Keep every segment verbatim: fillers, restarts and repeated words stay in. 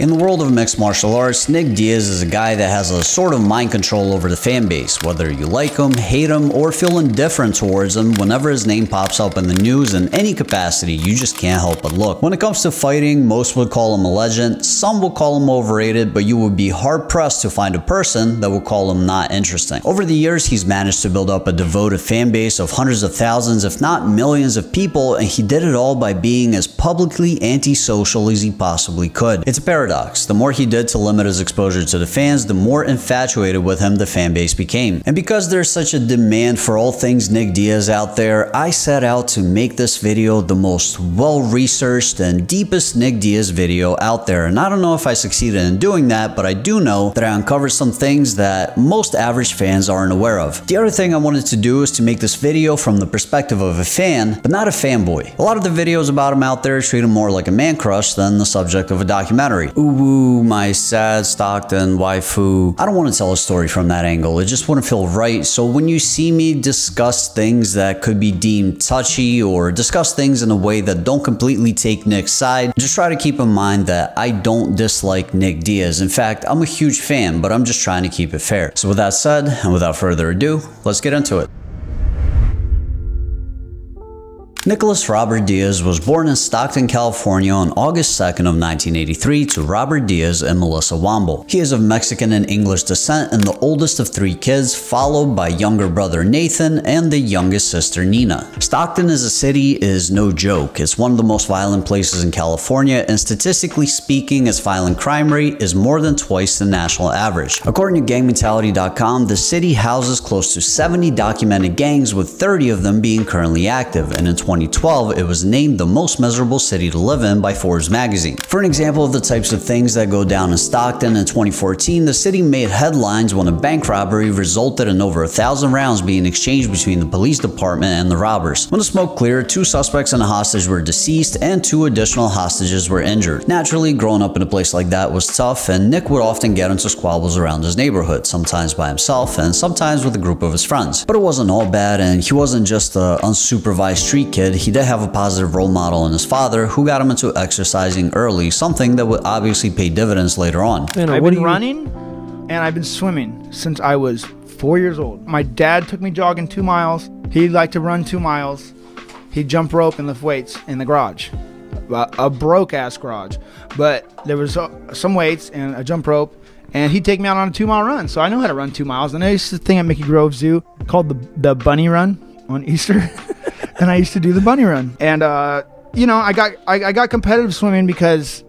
In the world of mixed martial arts, Nick Diaz is a guy that has a sort of mind control over the fan base, whether you like him, hate him, or feel indifferent towards him. Whenever his name pops up in the news in any capacity, you just can't help but look. When it comes to fighting, most would call him a legend, some will call him overrated, but you would be hard-pressed to find a person that would call him not interesting. Over the years, he's managed to build up a devoted fan base of hundreds of thousands, if not millions of people, and he did it all by being as publicly antisocial as he possibly could. It's a paradox. The more he did to limit his exposure to the fans, the more infatuated with him the fan base became. And because there's such a demand for all things Nick Diaz out there, I set out to make this video the most well-researched and deepest Nick Diaz video out there. And I don't know if I succeeded in doing that, but I do know that I uncovered some things that most average fans aren't aware of. The other thing I wanted to do is to make this video from the perspective of a fan, but not a fanboy. A lot of the videos about him out there treat him more like a man crush than the subject of a documentary. Ooh, my sad Stockton waifu. I don't want to tell a story from that angle. It just wouldn't feel right. So when you see me discuss things that could be deemed touchy or discuss things in a way that don't completely take Nick's side, just try to keep in mind that I don't dislike Nick Diaz. In fact, I'm a huge fan, but I'm just trying to keep it fair. So with that said, and without further ado, let's get into it. Nicholas Robert Diaz was born in Stockton, California on August second of nineteen eighty-three to Robert Diaz and Melissa Womble. He is of Mexican and English descent and the oldest of three kids, followed by younger brother Nathan and the youngest sister Nina. Stockton as a city is no joke. It's one of the most violent places in California, and statistically speaking, its violent crime rate is more than twice the national average. According to gang mentality dot com, the city houses close to seventy documented gangs, with thirty of them being currently active, and in twenty twelve, it was named the most miserable city to live in by Forbes magazine. For an example of the types of things that go down in Stockton, in twenty fourteen, the city made headlines when a bank robbery resulted in over a thousand rounds being exchanged between the police department and the robbers. When the smoke cleared, two suspects and a hostage were deceased and two additional hostages were injured. Naturally, growing up in a place like that was tough, and Nick would often get into squabbles around his neighborhood, sometimes by himself and sometimes with a group of his friends. But it wasn't all bad, and he wasn't just an unsupervised street kid. He did have a positive role model in his father, who got him into exercising early, something that would obviously pay dividends later on. Man, I've been running and I've been swimming since I was four years old. My dad took me jogging two miles. He liked to run two miles. He'd jump rope and lift weights in the garage, a broke-ass garage. But there was some weights and a jump rope, and he'd take me out on a two-mile run. So I know how to run two miles. And I used to thing at Mickey Grove Zoo called the, the bunny run on Easter. And I used to do the bunny run. And, uh, you know, I got I, I got competitive swimming because,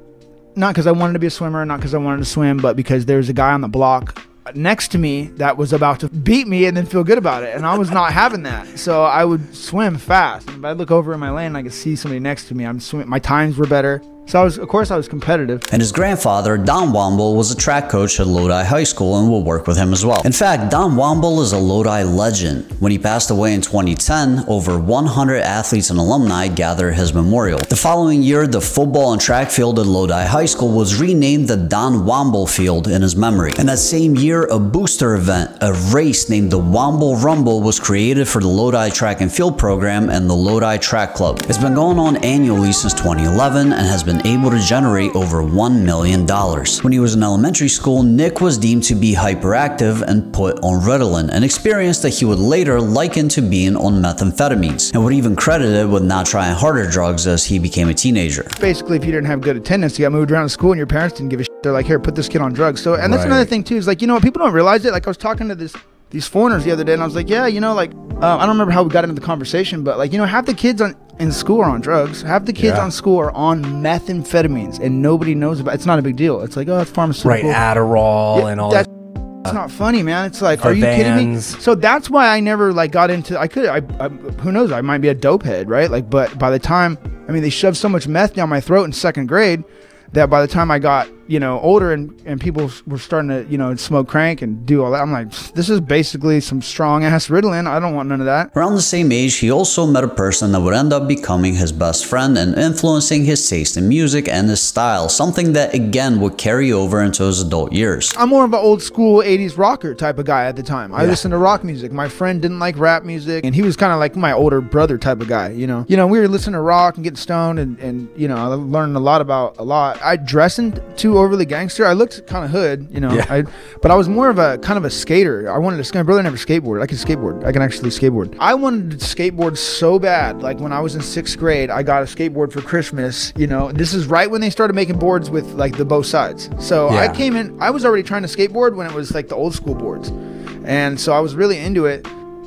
not because I wanted to be a swimmer, not because I wanted to swim, but because there was a guy on the block next to me that was about to beat me and then feel good about it. And I was not having that. So I would swim fast. And if I look over in my lane, I could see somebody next to me. I'm swimming. My times were better. So I was, of course I was competitive. And his grandfather, Don Womble, was a track coach at Lodi High School and will work with him as well. In fact, Don Womble is a Lodi legend. When he passed away in twenty ten, over one hundred athletes and alumni gathered his memorial. The following year, the football and track field at Lodi High School was renamed the Don Womble Field in his memory. And that same year, a booster event, a race named the Womble Rumble, was created for the Lodi Track and Field program and the Lodi Track Club. It's been going on annually since twenty eleven and has been able to generate over one million dollars. When he was in elementary school, Nick was deemed to be hyperactive and put on Ritalin, an experience that he would later liken to being on methamphetamines, and would even credit it with not trying harder drugs as he became a teenager. Basically, if you didn't have good attendance, you got moved around to school and your parents didn't give a shit. They're like, here, put this kid on drugs. So, and that's right. Another thing too, is like, you know what, people don't realize it. Like I was talking to this these foreigners the other day and I was like, yeah, you know, like, um, I don't remember how we got into the conversation, but like, you know, half the kids on in school are on drugs. Half the kids yeah. on school are on methamphetamines, and nobody knows about it. It's not a big deal. It's like, oh, it's pharmaceutical. Right, Adderall yeah, and all that. It's not funny, man. It's like, are you kidding me? So that's why I never like got into. I could. I, I. Who knows? I might be a dopehead, right? Like, but by the time, I mean, they shoved so much meth down my throat in second grade that by the time I got, you know, older and, and people were starting to, you know, smoke crank and do all that, I'm like, this is basically some strong ass Ritalin. I don't want none of that. Around the same age, he also met a person that would end up becoming his best friend and influencing his taste in music and his style, something that again would carry over into his adult years. I'm more of an old school eighties rocker type of guy at the time. I yeah. listened to rock music. My friend didn't like rap music, and he was kind of like my older brother type of guy, you know. You know, we were listening to rock and getting stoned, and, and you know, I learned a lot about a lot. I dressed in too too overly gangster. I looked kind of hood, you know. Yeah. I, but I was more of a kind of a skater. I wanted to skate. My brother never skateboarded. I can skateboard. I can actually skateboard. I wanted to skateboard so bad. Like when I was in sixth grade, I got a skateboard for Christmas. You know, this is right when they started making boards with like the both sides. So yeah. I came in. I was already trying to skateboard when it was like the old school boards, and so I was really into it.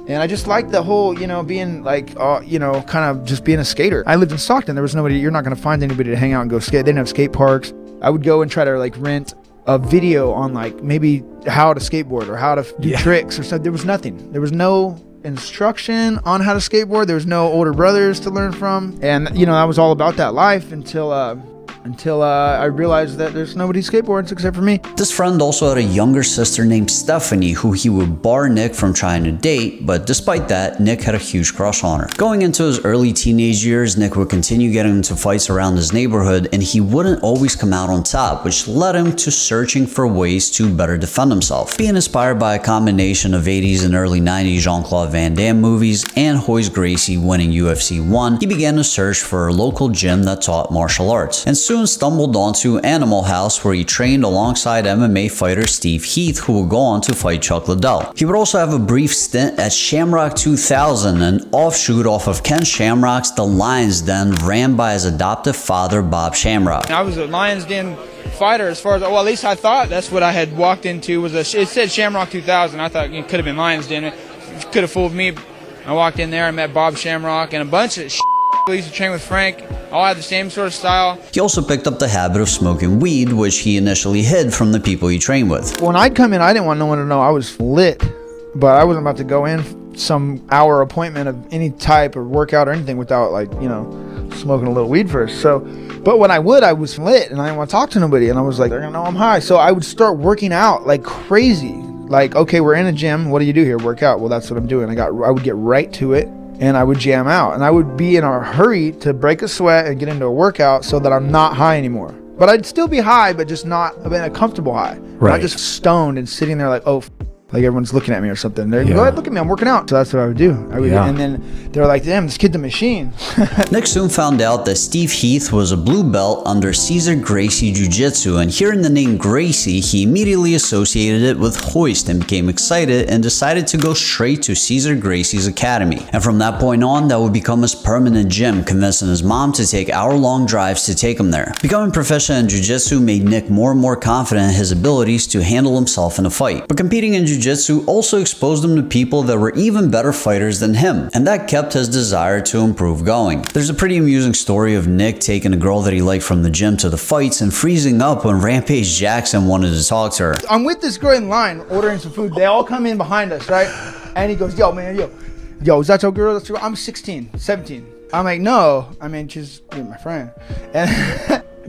And I just liked the whole, you know, being like, uh, you know, kind of just being a skater. I lived in Stockton. There was nobody, you're not going to find anybody to hang out and go skate. They didn't have skate parks. I would go and try to like rent a video on like maybe how to skateboard or how to do yeah. tricks or something. There was nothing. There was no instruction on how to skateboard. There was no older brothers to learn from. And, you know, I was all about that life until... Uh, until uh, I realized that there's nobody skateboards except for me. This friend also had a younger sister named Stephanie, who he would bar Nick from trying to date, but despite that, Nick had a huge crush on her. Going into his early teenage years, Nick would continue getting into fights around his neighborhood, and he wouldn't always come out on top, which led him to searching for ways to better defend himself. Being inspired by a combination of eighties and early nineties Jean-Claude Van Damme movies and Royce Gracie winning U F C one, he began to search for a local gym that taught martial arts, and soon stumbled onto Animal House, where he trained alongside M M A fighter Steve Heath, who would go on to fight Chuck Liddell. He would also have a brief stint at Shamrock two thousand, an offshoot off of Ken Shamrock's The Lion's Den, ran by his adoptive father Bob Shamrock. I was a Lion's Den fighter, as far as, well, at least I thought that's what I had walked into. Was a, it said Shamrock two thousand. I thought it could have been Lion's Den. It could have fooled me. I walked in there, I met Bob Shamrock and a bunch of shit. I used to train with Frank. All had the same sort of style. He also picked up the habit of smoking weed, which he initially hid from the people he trained with. When I'd come in, I didn't want no one to know I was lit, but I wasn't about to go in some hour appointment of any type or workout or anything without, like, you know, smoking a little weed first. So, but when I would, I was lit and I didn't want to talk to nobody, and I was like, they're gonna know I'm high. So I would start working out like crazy. Like, okay, we're in a gym. What do you do here? Work out. Well, that's what I'm doing. I got. I would get right to it. And I would jam out, and I would be in a hurry to break a sweat and get into a workout so that I'm not high anymore. But I'd still be high, but just not in a comfortable high. Right. Not just stoned and sitting there like, oh, f like everyone's looking at me or something. They're, yeah. Go ahead, look at me, I'm working out. So that's what I would do. I would, yeah. And then they're like, damn, this kid's a machine. Nick soon found out that Steve Heath was a blue belt under Cesar Gracie Jiu-Jitsu, and hearing the name Gracie, he immediately associated it with hoist and became excited and decided to go straight to Cesar Gracie's academy. And from that point on, that would become his permanent gym, convincing his mom to take hour-long drives to take him there. Becoming proficient in Jiu-Jitsu made Nick more and more confident in his abilities to handle himself in a fight. But competing in Jiu-Jitsu also exposed him to people that were even better fighters than him, and that kept his desire to improve going. There's a pretty amusing story of Nick taking a girl that he liked from the gym to the fights and freezing up when Rampage Jackson wanted to talk to her. I'm with this girl in line ordering some food. They all come in behind us, right? And he goes, yo, man, yo, yo, is that your girl? That's your girl? I'm sixteen, seventeen. I'm like, no, I mean, she's my friend. And,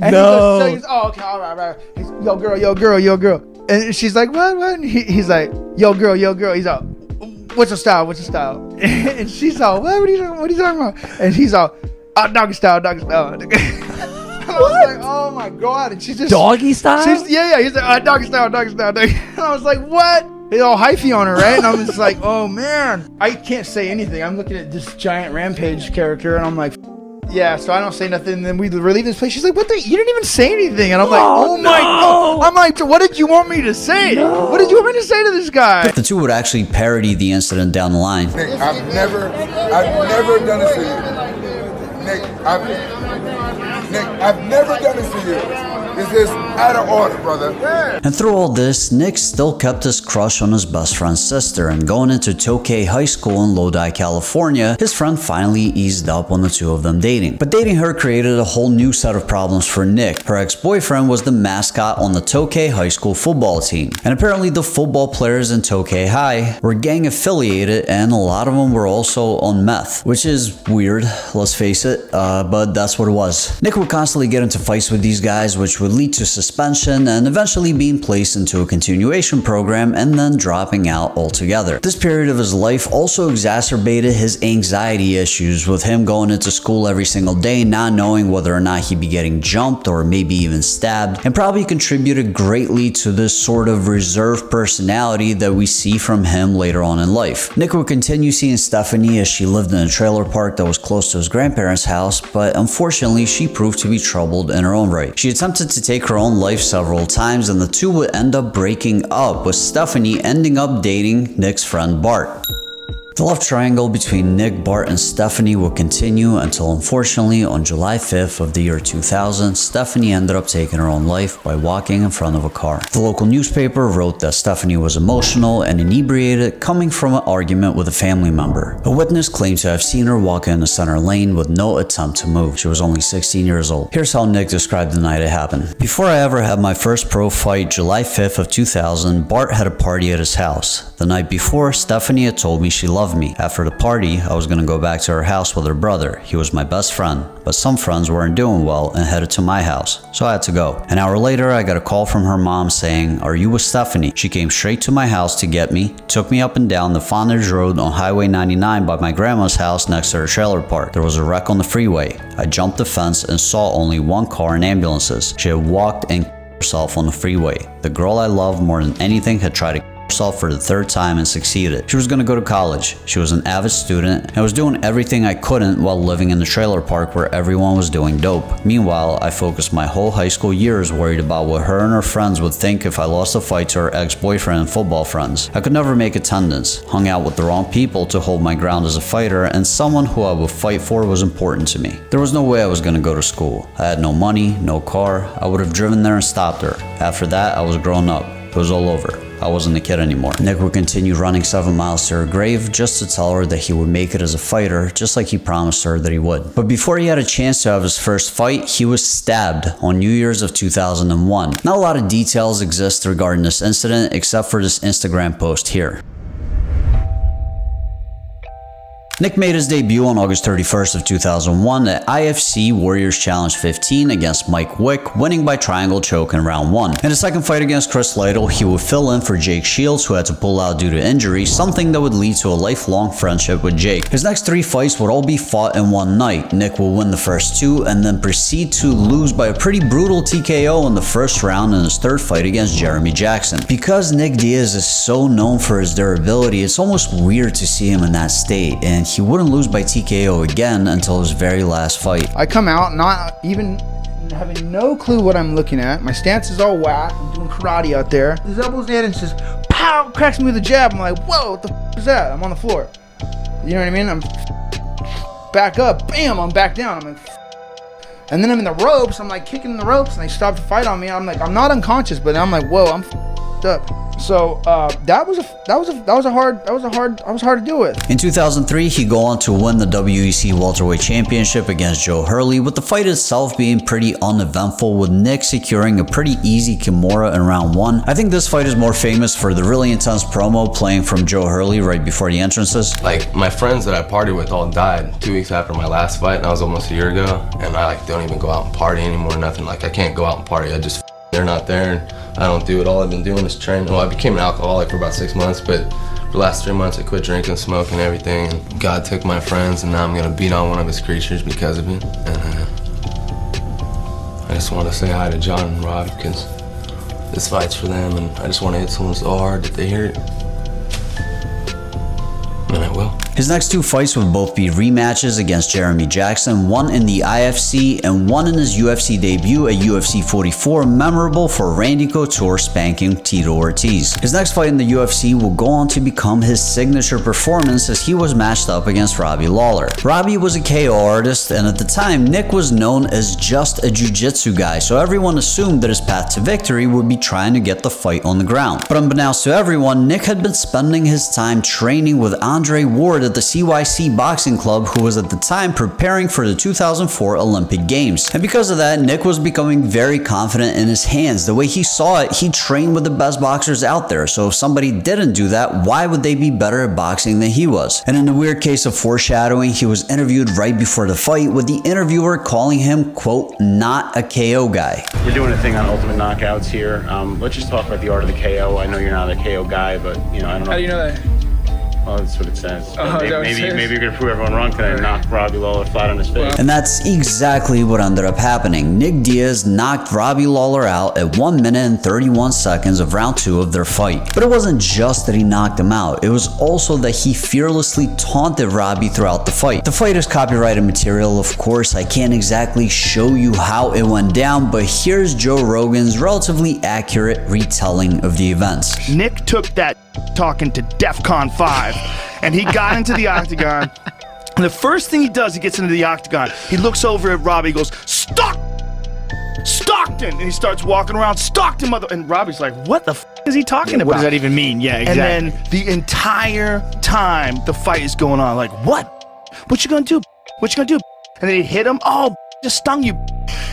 and no. He goes, so he goes, oh, okay, all right, all right. He's, yo, girl, yo, girl, yo, girl. And she's like, what, what? He, he's like, yo, girl, yo, girl. He's all, what's your style? What's your style? And she's all, what? What are you, what are you talking about? And she's all, oh, doggy style, doggy style. And I was like, oh my God. And she's just doggy style? She's, yeah, yeah. He's like, oh, doggy style, doggy style, doggy. And I was like, what? They all hyphy on her, right? And I'm just like, oh man, I can't say anything. I'm looking at this giant Rampage character, and I'm like, yeah, so I don't say nothing, and then we leave this place. She's like, what the? You didn't even say anything. And I'm like, oh, oh no. my God. I'm like, what did you want me to say? No. What did you want me to say to this guy? The two would actually parody the incident down the line. Nick, I've never, I've never done this to you. Nick, I've, Nick, I've never done this to you. This is out of order, brother. Yeah. And through all this, Nick still kept his crush on his best friend's sister, and going into Tokay High School in Lodi, California, his friend finally eased up on the two of them dating. But dating her created a whole new set of problems for Nick. Her ex-boyfriend was the mascot on the Tokay High School football team, and apparently the football players in Tokay High were gang affiliated, and a lot of them were also on meth, which is weird, let's face it, uh, but that's what it was. Nick would constantly get into fights with these guys, which would lead to suspension and eventually being placed into a continuation program and then dropping out altogether. This period of his life also exacerbated his anxiety issues, with him going into school every single day, not knowing whether or not he'd be getting jumped or maybe even stabbed, and probably contributed greatly to this sort of reserved personality that we see from him later on in life. Nick would continue seeing Stephanie as she lived in a trailer park that was close to his grandparents' house, but unfortunately she proved to be troubled in her own right. She attempted attempted to take her own life several times, and the two would end up breaking up, with Stephanie ending up dating Nick's friend Bart. The love triangle between Nick, Bart, and Stephanie would continue until, unfortunately, on July fifth of the year two thousand, Stephanie ended up taking her own life by walking in front of a car. The local newspaper wrote that Stephanie was emotional and inebriated, coming from an argument with a family member. A witness claimed to have seen her walk in the center lane with no attempt to move. She was only sixteen years old. Here's how Nick described the night it happened. Before I ever had my first pro fight, July fifth of two thousand, Bart had a party at his house. The night before, Stephanie had told me she loved me. After the party, I was gonna go back to her house with her brother. He was my best friend, but some friends weren't doing well and headed to my house, so I had to go. An hour later, I got a call from her mom saying, "Are you with Stephanie?" She came straight to my house to get me, took me up and down the Fondage Road on Highway ninety-nine by my grandma's house next to her trailer park. There was a wreck on the freeway. I jumped the fence and saw only one car and ambulances. She had walked and herself on the freeway. The girl I loved more than anything had tried to herself for the third time and succeeded. She was going to go to college. She was an avid student and was doing everything I couldn't while living in the trailer park where everyone was doing dope. Meanwhile, I focused my whole high school years worried about what her and her friends would think if I lost a fight to her ex-boyfriend and football friends. I could never make attendance, hung out with the wrong people to hold my ground as a fighter, and someone who I would fight for was important to me. There was no way I was going to go to school. I had no money, no car. I would have driven there and stopped her. After that, I was grown up. It was all over. I wasn't a kid anymore. Nick would continue running seven miles to her grave just to tell her that he would make it as a fighter, just like he promised her that he would. But before he had a chance to have his first fight, he was stabbed on New Year's of two thousand one. Not a lot of details exist regarding this incident, except for this Instagram post here. Nick made his debut on August thirty-first of two thousand one at I F C Warriors Challenge fifteen against Mike Wick, winning by triangle choke in round one. In his second fight against Chris Lytle, he would fill in for Jake Shields, who had to pull out due to injury, something that would lead to a lifelong friendship with Jake. His next three fights would all be fought in one night. Nick will win the first two and then proceed to lose by a pretty brutal T K O in the first round in his third fight against Jeremy Jackson. Because Nick Diaz is so known for his durability, it's almost weird to see him in that state, and he wouldn't lose by T K O again until his very last fight. I come out not even having no clue what I'm looking at. My stance is all whack. I'm doing karate out there. His elbow's in and just pow, cracks me with a jab. I'm like, whoa, what the f is that? I'm on the floor. You know what I mean? I'm back up. Bam, I'm back down. I'm like, and then I'm in the ropes. I'm like kicking in the ropes and they stop to fight on me. I'm like, I'm not unconscious, but I'm like, whoa, I'm f***ed up. So uh, that was a that was a that was a hard that was a hard I was hard to deal with. In two thousand three, he go on to win the W E C welterweight championship against Joe Hurley, with the fight itself being pretty uneventful, with Nick securing a pretty easy kimura in round one. I think this fight is more famous for the really intense promo playing from Joe Hurley right before the entrances. Like, my friends that I partied with all died two weeks after my last fight, and that was almost a year ago. And I like don't even go out and party anymore, nothing. Like, I can't go out and party. I just they're not there. And I don't do it. All I've been doing is training. Well, I became an alcoholic for about six months, but for the last three months I quit drinking, smoking, everything. And God took my friends, and now I'm gonna beat on one of his creatures because of it. And uh, I just want to say hi to John and Rob, because this fight's for them, and I just want to hit someone so hard that they hear it. And I will. His next two fights would both be rematches against Jeremy Jackson, one in the I F C and one in his U F C debut at U F C forty-four, memorable for Randy Couture spanking Tito Ortiz. His next fight in the U F C will go on to become his signature performance, as he was matched up against Robbie Lawler. Robbie was a K O artist, and at the time, Nick was known as just a jiu-jitsu guy, so everyone assumed that his path to victory would be trying to get the fight on the ground. But unbeknownst to everyone, Nick had been spending his time training with Andre Ward at the C Y C Boxing Club, who was at the time preparing for the two thousand four Olympic Games. And because of that, Nick was becoming very confident in his hands. The way he saw it, he trained with the best boxers out there, so if somebody didn't do that, why would they be better at boxing than he was? And in the weird case of foreshadowing, he was interviewed right before the fight, with the interviewer calling him, quote, not a K O guy. We're doing a thing on Ultimate Knockouts here. Um, let's just talk about the art of the K O. I know you're not a K O guy, but, you know, I don't know. How do you know that? Oh, that's what it says. Oh, they, maybe serious? Maybe you're going to prove everyone wrong tonight and knock Robbie Lawler flat on his face. And that's exactly what ended up happening. Nick Diaz knocked Robbie Lawler out at one minute and thirty-one seconds of round two of their fight. But it wasn't just that he knocked him out, it was also that he fearlessly taunted Robbie throughout the fight. The fight is copyrighted material, of course. I can't exactly show you how it went down, but here's Joe Rogan's relatively accurate retelling of the events. Nick took that talking to DEFCON five. And he got into the octagon. And the first thing he does, he gets into the octagon. He looks over at Robbie, goes, Stock! Stockton! And he starts walking around, Stockton, mother... And Robbie's like, what the f is he talking yeah, about? What does that even mean? Yeah, exactly. And then the entire time the fight is going on, like, what? What you gonna do? What you gonna do? And then he hit him, oh, just stung you.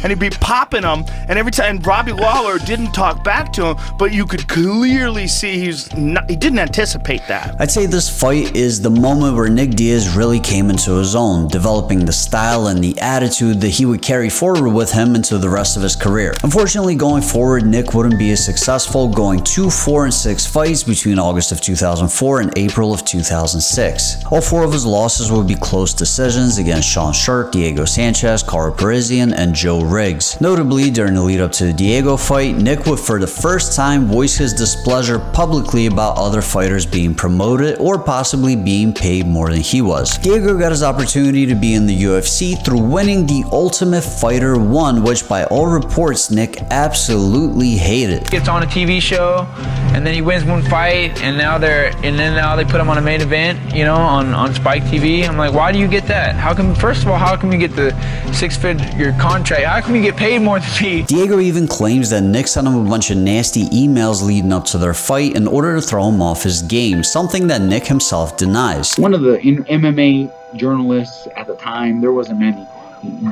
And he'd be popping him, and every time Robbie Lawler didn't talk back to him, but you could clearly see he's not, he didn't anticipate that. I'd say this fight is the moment where Nick Diaz really came into his own, developing the style and the attitude that he would carry forward with him into the rest of his career. Unfortunately, going forward, Nick wouldn't be as successful, going two, four, and six fights between August of two thousand four and April of two thousand six. All four of his losses would be close decisions against Sean Sherk, Diego Sanchez, Carl Parisian, and Joe Riggs. Notably, during the lead up to the Diego fight, Nick would for the first time voice his displeasure publicly about other fighters being promoted or possibly being paid more than he was. Diego got his opportunity to be in the U F C through winning the Ultimate Fighter one, which by all reports Nick absolutely hated. He gets on a T V show and then he wins one fight and now they're and then now they put him on a main event, you know, on, on Spike T V. I'm like, why do you get that? How come, first of all, how come you get the six-figure contract? How can we get paid more than me? Diego even claims that Nick sent him a bunch of nasty emails leading up to their fight in order to throw him off his game, something that Nick himself denies. One of the M M A journalists at the time, there wasn't many,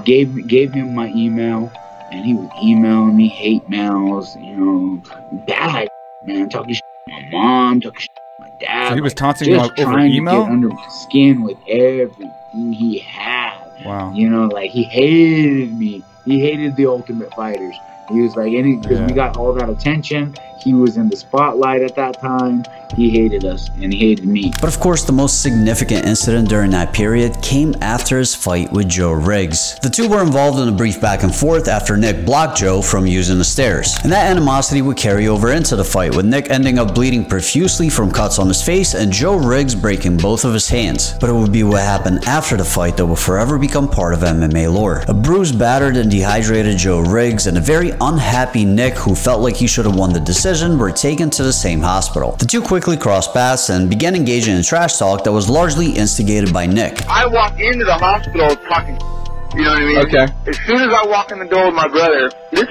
gave, gave him my email, and he was emailing me hate mails, you know, bad, man, talking shit to my mom, talking shit to my dad. So he was taunting him over email? Just trying to get under my skin with everything he had. Wow. You know, like, he hated me. He hated the Ultimate Fighters. He was like, any because yeah. we got all that attention. He was in the spotlight at that time. He hated us and he hated me. But of course, the most significant incident during that period came after his fight with Joe Riggs. The two were involved in a brief back and forth after Nick blocked Joe from using the stairs. And that animosity would carry over into the fight, with Nick ending up bleeding profusely from cuts on his face and Joe Riggs breaking both of his hands. But it would be what happened after the fight that will forever become part of M M A lore. A bruised, battered, and dehydrated Joe Riggs and a very unhappy Nick, who felt like he should have won the decision, were taken to the same hospital. The two quickly crossed paths and began engaging in trash talk that was largely instigated by Nick. I walked into the hospital talking, you know what I mean? Okay. As soon as I walk in the door with my brother, this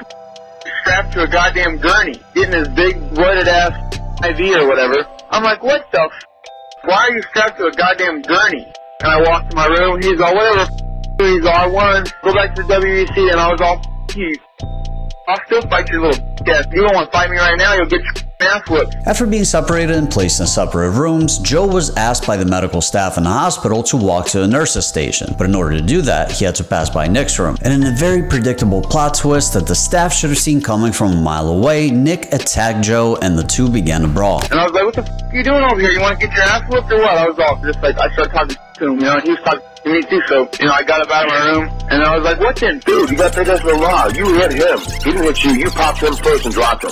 strapped to a goddamn gurney, getting his big blooded ass I V or whatever. I'm like, what the f? Why are you strapped to a goddamn gurney? And I walked to my room, he's all, whatever, he's all, I won, go back to the W E C, and I was all, you. I'll still fight your little ass. You don't want to fight me right now, you'll get your ass whooped. After being separated and placed in separate rooms, Joe was asked by the medical staff in the hospital to walk to a nurse's station. But in order to do that, he had to pass by Nick's room. And in a very predictable plot twist that the staff should have seen coming from a mile away, Nick attacked Joe and the two began to brawl. And I was like, what the f*** are you doing over here? You want to get your ass whooped or what? I was all just like, I started talking to him, you know, and he was talking to me too, so, you know, I got up out of my room, and I was like, what then, dude, you got to take us to the law, you hit him, he didn't hit you, you popped him first and dropped him.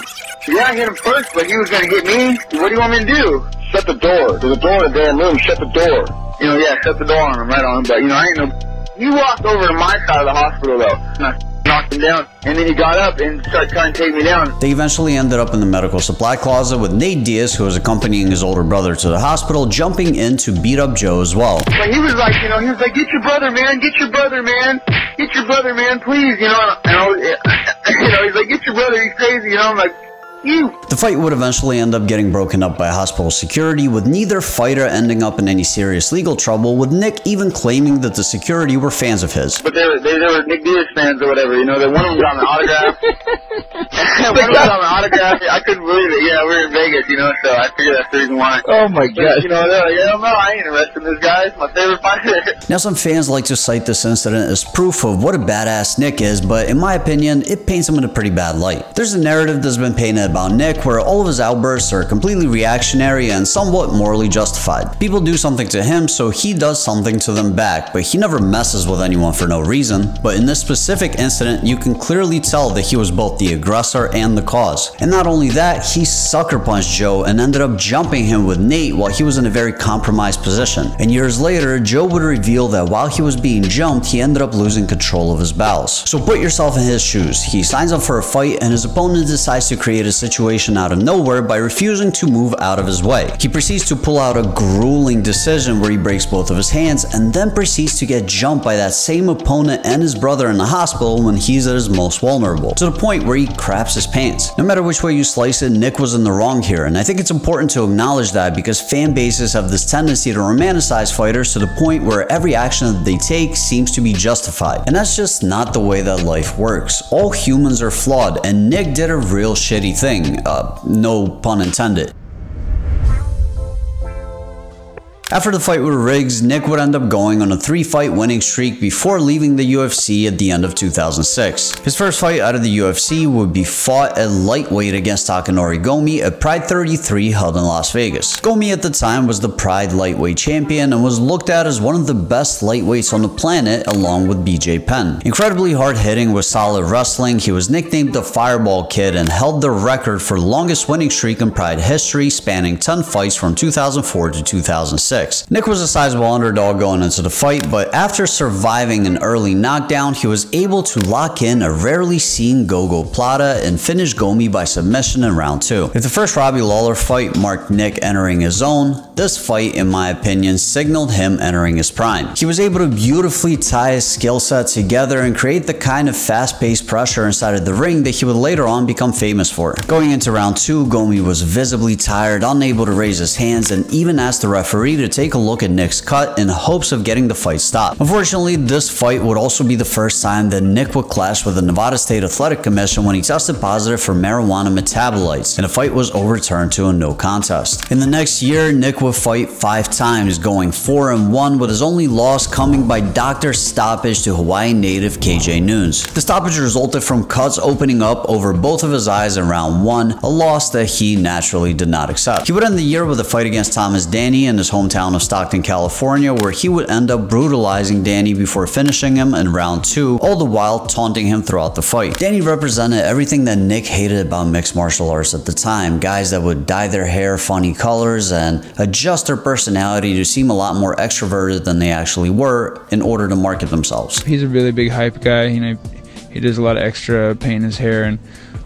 Yeah, I hit him first, but he was going to hit me, what do you want me to do? Shut the door, there's a door in the damn room, shut the door. You know, yeah, shut the door on him, right on him, but, you know, I ain't no... He walked over to my side of the hospital, though, and I knocked him down, and then he got up and started trying to take me down. They eventually ended up in the medical supply closet with Nate Diaz, who was accompanying his older brother to the hospital, jumping in to beat up Joe as well. He was like, you know, he was like, get your brother, man, get your brother, man, get your brother, man, please, you know, and I was, you know, he's like, get your brother, he's crazy, you know, I'm like, you. The fight would eventually end up getting broken up by hospital security, with neither fighter ending up in any serious legal trouble, with Nick even claiming that the security were fans of his. But they were, they, they were Nick Diaz fans or whatever, you know, that one of them got an autograph. One of them got an autograph, I couldn't believe it, yeah, we were in Vegas, you know, so I figured that's the reason why. Oh my gosh. You know, they're like, yeah, no, I ain't arresting this guy, it's my favorite fighter. Now some fans like to cite this incident as proof of what a badass Nick is, but in my opinion, it paints him in a pretty bad light. There's a narrative that's been painted said about Nick, where all of his outbursts are completely reactionary and somewhat morally justified. People do something to him, so he does something to them back, but he never messes with anyone for no reason. But in this specific incident, you can clearly tell that he was both the aggressor and the cause. And not only that, he sucker punched Joe and ended up jumping him with Nate while he was in a very compromised position. And years later, Joe would reveal that while he was being jumped, he ended up losing control of his bowels. So put yourself in his shoes. He signs up for a fight and his opponent decides to create a situation out of nowhere by refusing to move out of his way. He proceeds to pull out a grueling decision where he breaks both of his hands and then proceeds to get jumped by that same opponent and his brother in the hospital when he's at his most vulnerable, to the point where he craps his pants. No matter which way you slice it, Nick was in the wrong here, and I think it's important to acknowledge that because fan bases have this tendency to romanticize fighters to the point where every action that they take seems to be justified, and that's just not the way that life works. All humans are flawed, and Nick did a real shitty thing, uh, no pun intended. After the fight with Riggs, Nick would end up going on a three-fight winning streak before leaving the U F C at the end of two thousand six. His first fight out of the U F C would be fought at lightweight against Takanori Gomi at Pride thirty-three held in Las Vegas. Gomi at the time was the Pride lightweight champion and was looked at as one of the best lightweights on the planet along with B J Penn. Incredibly hard-hitting with solid wrestling, he was nicknamed the Fireball Kid and held the record for longest winning streak in Pride history, spanning ten fights from two thousand four to two thousand six. Nick was a sizable underdog going into the fight, but after surviving an early knockdown, he was able to lock in a rarely seen go-go plata and finish Gomi by submission in round two. If the first Robbie Lawler fight marked Nick entering his zone, this fight, in my opinion, signaled him entering his prime. He was able to beautifully tie his skill set together and create the kind of fast-paced pressure inside of the ring that he would later on become famous for. Going into round two, Gomi was visibly tired, unable to raise his hands, and even asked the referee to take a look at Nick's cut in hopes of getting the fight stopped. Unfortunately, this fight would also be the first time that Nick would clash with the Nevada State Athletic Commission when he tested positive for marijuana metabolites, and the fight was overturned to a no contest. In the next year, Nick would fight five times, going four and one, with his only loss coming by doctor stoppage to Hawaii native K J Noons. The stoppage resulted from cuts opening up over both of his eyes in round one, a loss that he naturally did not accept. He would end the year with a fight against Thomas Denny in his hometown of Stockton, California, where he would end up brutalizing Danny before finishing him in round two, all the while taunting him throughout the fight. Danny represented everything that Nick hated about mixed martial arts at the time, guys that would dye their hair funny colors and adjust their personality to seem a lot more extroverted than they actually were in order to market themselves. He's a really big hype guy, you know, he does a lot of extra paint in his hair and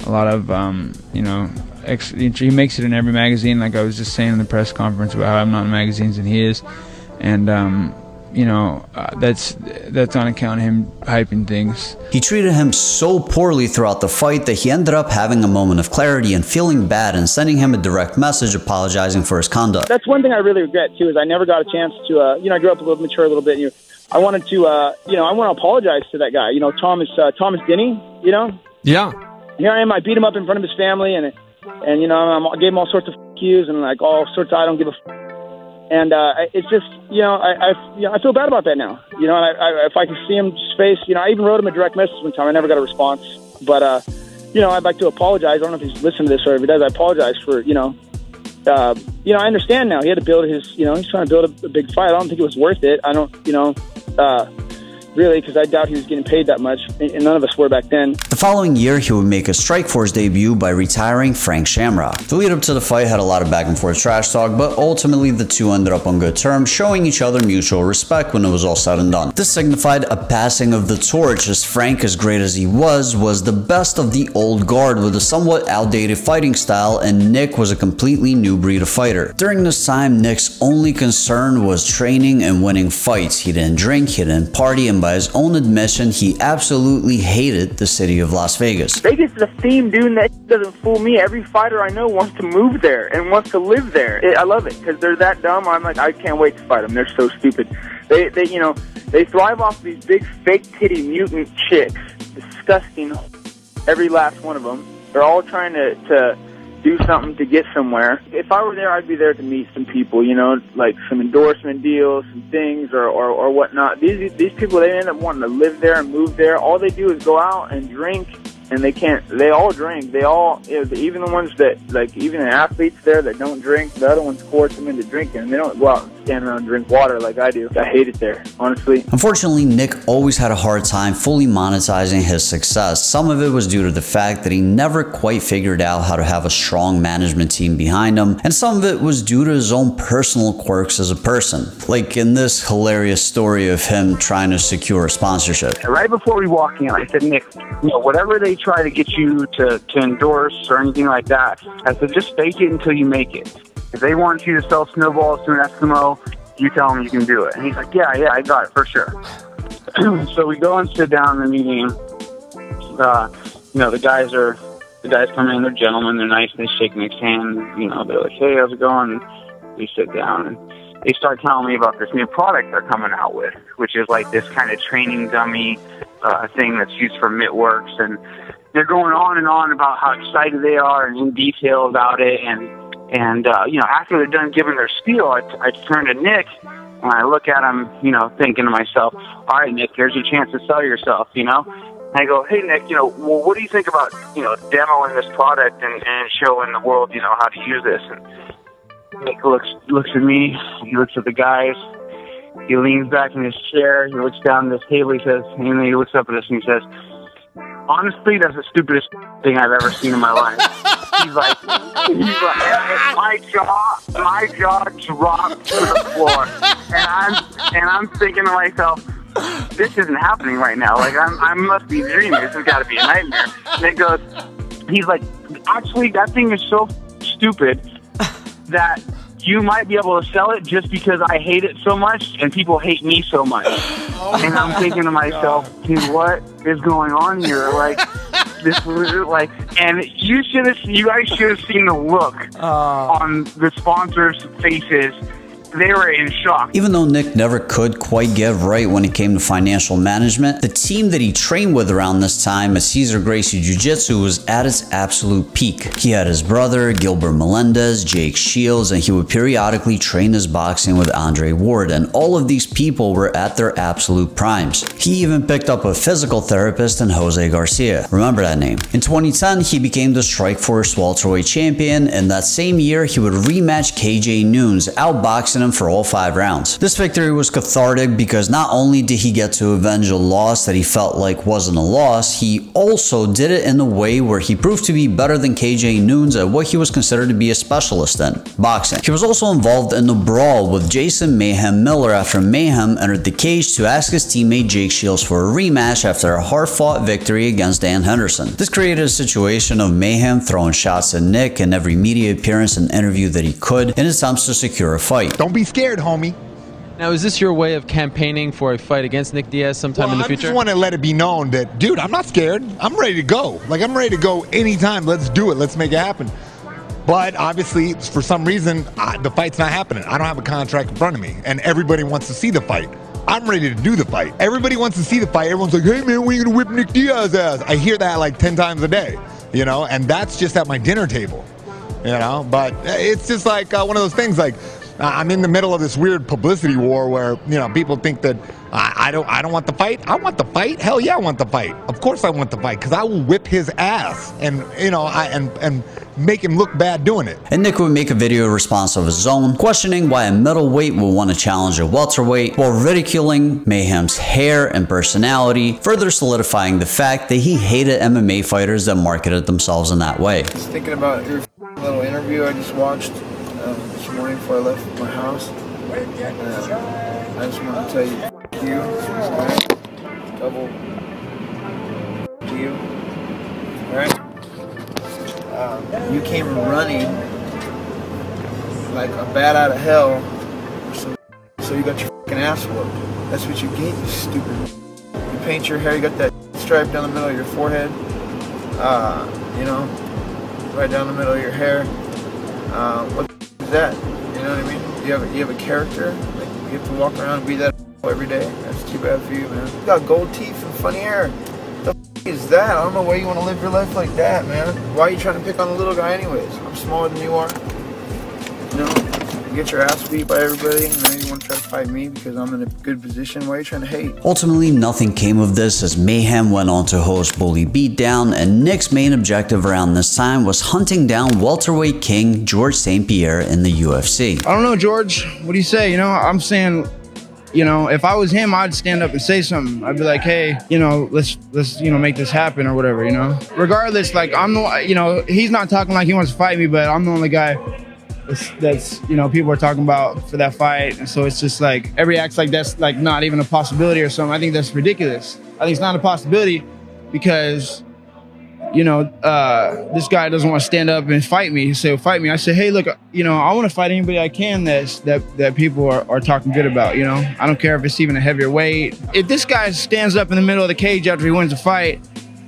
a lot of, um, you know, he makes it in every magazine, like I was just saying in the press conference about how I'm not in magazines and he is, and um you know, uh, that's that's on account of him hyping things. He treated him so poorly throughout the fight that he ended up having a moment of clarity and feeling bad and sending him a direct message apologizing for his conduct. That's one thing I really regret too, is I never got a chance to, uh, you know, I grew up a little mature a little bit, and you know, I wanted to, uh, you know, I want to apologize to that guy, you know, Thomas, uh, Thomas Denny, you know? Yeah. Here I am, I beat him up in front of his family, and, and you know, I gave him all sorts of cues and like all sorts of I don't give a f. And uh, it's just, you know, I, I, you know, I feel bad about that now. You know, and I, I, if I could see him's face, you know, I even wrote him a direct message one time. I never got a response. But, uh, you know, I'd like to apologize. I don't know if he's listened to this or if he does. I apologize for, you know, uh, you know, I understand now. He had to build his, you know, he's trying to build a, a big fight. I don't think it was worth it. I don't, you know, uh, really, because I doubt he was getting paid that much, and none of us were back then. The following year, he would make a Strikeforce debut by retiring Frank Shamrock. The lead up to the fight had a lot of back and forth trash talk, but ultimately the two ended up on good terms, showing each other mutual respect when it was all said and done. This signified a passing of the torch, as Frank, as great as he was, was the best of the old guard with a somewhat outdated fighting style, and Nick was a completely new breed of fighter. During this time, Nick's only concern was training and winning fights. He didn't drink, he didn't party, and by his own admission, he absolutely hated the city of Las Vegas. Vegas is a theme, dude, that doesn't fool me. Every fighter I know wants to move there and wants to live there. It, I love it, because they're that dumb. I'm like, I can't wait to fight them. They're so stupid. They, they, you know, they thrive off these big fake titty mutant chicks. Disgusting. Every last one of them. They're all trying to, to do something to get somewhere. If I were there, I'd be there to meet some people, you know, like some endorsement deals, some things, or, or, or whatnot. These, these people, they end up wanting to live there and move there. All they do is go out and drink and they can't. They all drink. They all, even the ones that, like, even the athletes there that don't drink, the other ones force them into drinking, and they don't go out and stand around and drink water like I do. I hate it there, honestly. Unfortunately, Nick always had a hard time fully monetizing his success. Some of it was due to the fact that he never quite figured out how to have a strong management team behind him, and some of it was due to his own personal quirks as a person. Like in this hilarious story of him trying to secure a sponsorship. Right before we walk in, I said, Nick, you know, whatever they try to get you to, to endorse or anything like that, I said, just fake it until you make it. If they want you to sell snowballs to an Eskimo, you tell them you can do it. And he's like, yeah, yeah, I got it for sure. So we go and sit down in the meeting. Uh, you know, the guys are, the guys come in, they're gentlemen, they're nice, they shake Nick's hand. You know, they're like, hey, how's it going? And we sit down and they start telling me about this new product they're coming out with, which is like this kind of training dummy uh, thing that's used for mittworks. And they're going on and on about how excited they are and in detail about it. And, and uh, you know, after they're done giving their spiel, I, I turn to Nick and I look at him, you know, thinking to myself, all right, Nick, there's your chance to sell yourself, you know? And I go, hey, Nick, you know, well, what do you think about, you know, demoing this product and, and showing the world, you know, how to use this? And Nick looks looks at me, he looks at the guys, he leans back in his chair, he looks down at this table, he says, and then he looks up at us and he says, honestly, that's the stupidest thing I've ever seen in my life. He's like, he's like, my jaw, my jaw dropped to the floor, and I'm, and I'm thinking to myself, this isn't happening right now. Like, I'm, I must be dreaming. This has got to be a nightmare. And it goes, he's like, actually, that thing is so stupid that you might be able to sell it just because I hate it so much and people hate me so much. Oh, and I'm thinking to myself, dude, what is going on here? Like, this was like, and you should have, you guys should have seen the look uh. on the sponsors' faces. They were in shock. Even though Nick never could quite get right when it came to financial management, the team that he trained with around this time at Cesar Gracie Jiu-Jitsu was at its absolute peak. He had his brother, Gilbert Melendez, Jake Shields, and he would periodically train his boxing with Andre Ward, and all of these people were at their absolute primes. He even picked up a physical therapist in Jose Garcia. Remember that name. In twenty ten, he became the Strikeforce welterweight champion, and that same year, he would rematch K J Noons, outboxing him for all five rounds. This victory was cathartic because not only did he get to avenge a loss that he felt like wasn't a loss, he also did it in a way where he proved to be better than K J Noons at what he was considered to be a specialist in, boxing. He was also involved in a brawl with Jason Mayhem Miller after Mayhem entered the cage to ask his teammate Jake Shields for a rematch after a hard-fought victory against Dan Henderson. This created a situation of Mayhem throwing shots at Nick in every media appearance and interview that he could in attempts to secure a fight. Don't be scared, homie. Now, is this your way of campaigning for a fight against Nick Diaz sometime well, in the I future? I just want to let it be known that, dude, I'm not scared. I'm ready to go. Like, I'm ready to go anytime. Let's do it. Let's make it happen. But obviously, for some reason, I, the fight's not happening. I don't have a contract in front of me, and everybody wants to see the fight. I'm ready to do the fight. Everybody wants to see the fight. Everyone's like, hey, man, when are you going to whip Nick Diaz's ass? I hear that like ten times a day, you know, and that's just at my dinner table, you know. But it's just like uh, one of those things like, I'm in the middle of this weird publicity war where, you know, people think that I, I don't I don't want the fight. I want the fight. Hell yeah, I want the fight. Of course I want the fight, because I will whip his ass and, you know, I and and make him look bad doing it. And Nick would make a video response of his own, questioning why a middleweight would want to challenge a welterweight, while ridiculing Mayhem's hair and personality, further solidifying the fact that he hated M M A fighters that marketed themselves in that way. Just thinking about your little interview I just watched this morning before I left my house. Uh, I just want to tell you, f*** you, man. Double f*** you, alright? Um, you came running like a bat out of hell, so, so you got your f***ing ass whooped. That's what you get, you stupid. You paint your hair, you got that stripe down the middle of your forehead, uh, you know, right down the middle of your hair. Uh, what that, you know what I mean? You have a, you have a character, like you have to walk around and be that every day. That's too bad for you, man. You got gold teeth and funny hair. The f is that? I don't know why you want to live your life like that, man. Why are you trying to pick on a little guy anyways? I'm smaller than you are. You know? get your ass beat by everybody, and then you want to try to fight me because I'm in a good position. Why are you trying to hate? Ultimately, nothing came of this as Mayhem went on to host Bully Beatdown, and Nick's main objective around this time was hunting down welterweight king George Saint Pierre in the U F C. I don't know, George. What do you say? You know, I'm saying, you know, if I was him, I'd stand up and say something. I'd be like, hey, you know, let's, let's, you know, make this happen or whatever, you know? Regardless, like, I'm the, you know, he's not talking like he wants to fight me, but I'm the only guy that's, that's, you know, people are talking about for that fight. And so it's just like, every act's like that's, like, not even a possibility or something. I think that's ridiculous. I think it's not a possibility because, you know, uh, this guy doesn't want to stand up and fight me. He said, fight me. I said, hey, look, you know, I want to fight anybody I can that's, that that people are, are talking good about, you know? I don't care if it's even a heavier weight. If this guy stands up in the middle of the cage after he wins a fight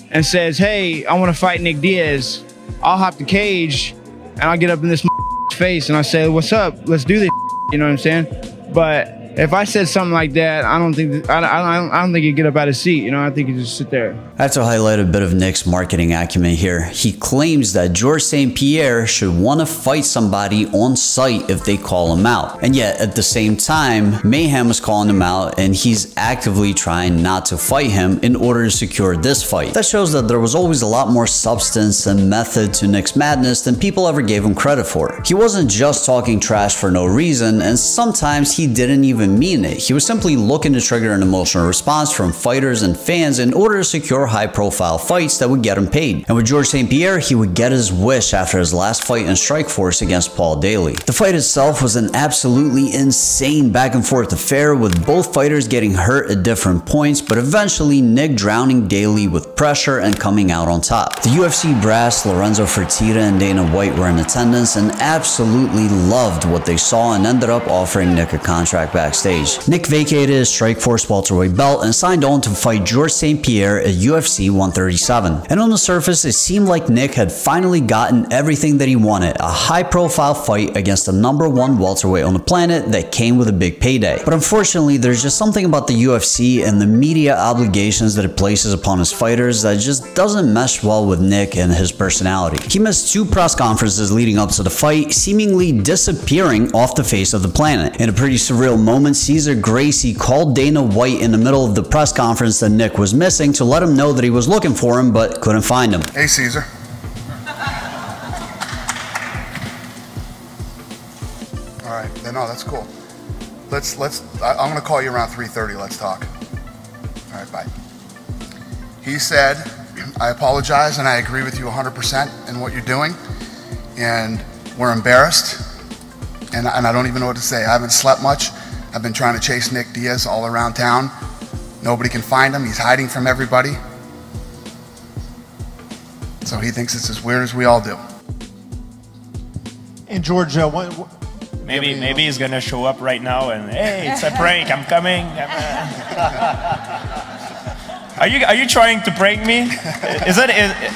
and says, hey, I want to fight Nick Diaz, I'll hop the cage and I'll get up in this face and I say, what's up? Let's do this, you know what I'm saying? But if I said something like that, I don't think that, I, don't, I don't think he'd get up out of his seat. You know, I think he'd just sit there. I have to highlight a bit of Nick's marketing acumen here. He claims that George Saint Pierre should want to fight somebody on site if they call him out. And yet, at the same time, Mayhem is calling him out and he's actively trying not to fight him in order to secure this fight. That shows that there was always a lot more substance and method to Nick's madness than people ever gave him credit for. He wasn't just talking trash for no reason, and sometimes he didn't even mean it. He was simply looking to trigger an emotional response from fighters and fans in order to secure high-profile fights that would get him paid. And with George Saint Pierre, he would get his wish after his last fight in Strikeforce against Paul Daly. The fight itself was an absolutely insane back-and-forth affair, with both fighters getting hurt at different points, but eventually Nick drowning Daly with pressure and coming out on top. The U F C brass, Lorenzo Fertitta and Dana White, were in attendance and absolutely loved what they saw and ended up offering Nick a contract backstage. Stage. Nick vacated his Strikeforce welterweight belt and signed on to fight George Saint Pierre at U F C one thirty-seven. And on the surface, it seemed like Nick had finally gotten everything that he wanted, a high-profile fight against the number one welterweight on the planet that came with a big payday. But unfortunately, there's just something about the U F C and the media obligations that it places upon its fighters that just doesn't mesh well with Nick and his personality. He missed two press conferences leading up to the fight, seemingly disappearing off the face of the planet. In a pretty surreal moment, Cesar Gracie called Dana White in the middle of the press conference that Nick was missing to let him know that he was looking for him but couldn't find him. Hey, Cesar. All right. No, that's cool. Let's let's. I, I'm gonna call you around three thirty. Let's talk. All right. Bye. He said, "I apologize and I agree with you one hundred percent in what you're doing, and we're embarrassed, and and I don't even know what to say. I haven't slept much. I've been trying to chase Nick Diaz all around town. Nobody can find him. He's hiding from everybody. So he thinks it's as weird as we all do." And George, uh, what, what, maybe maybe, maybe he's gonna show up right now and, hey, it's a prank. I'm coming. I'm, uh... are you are you trying to prank me? Is that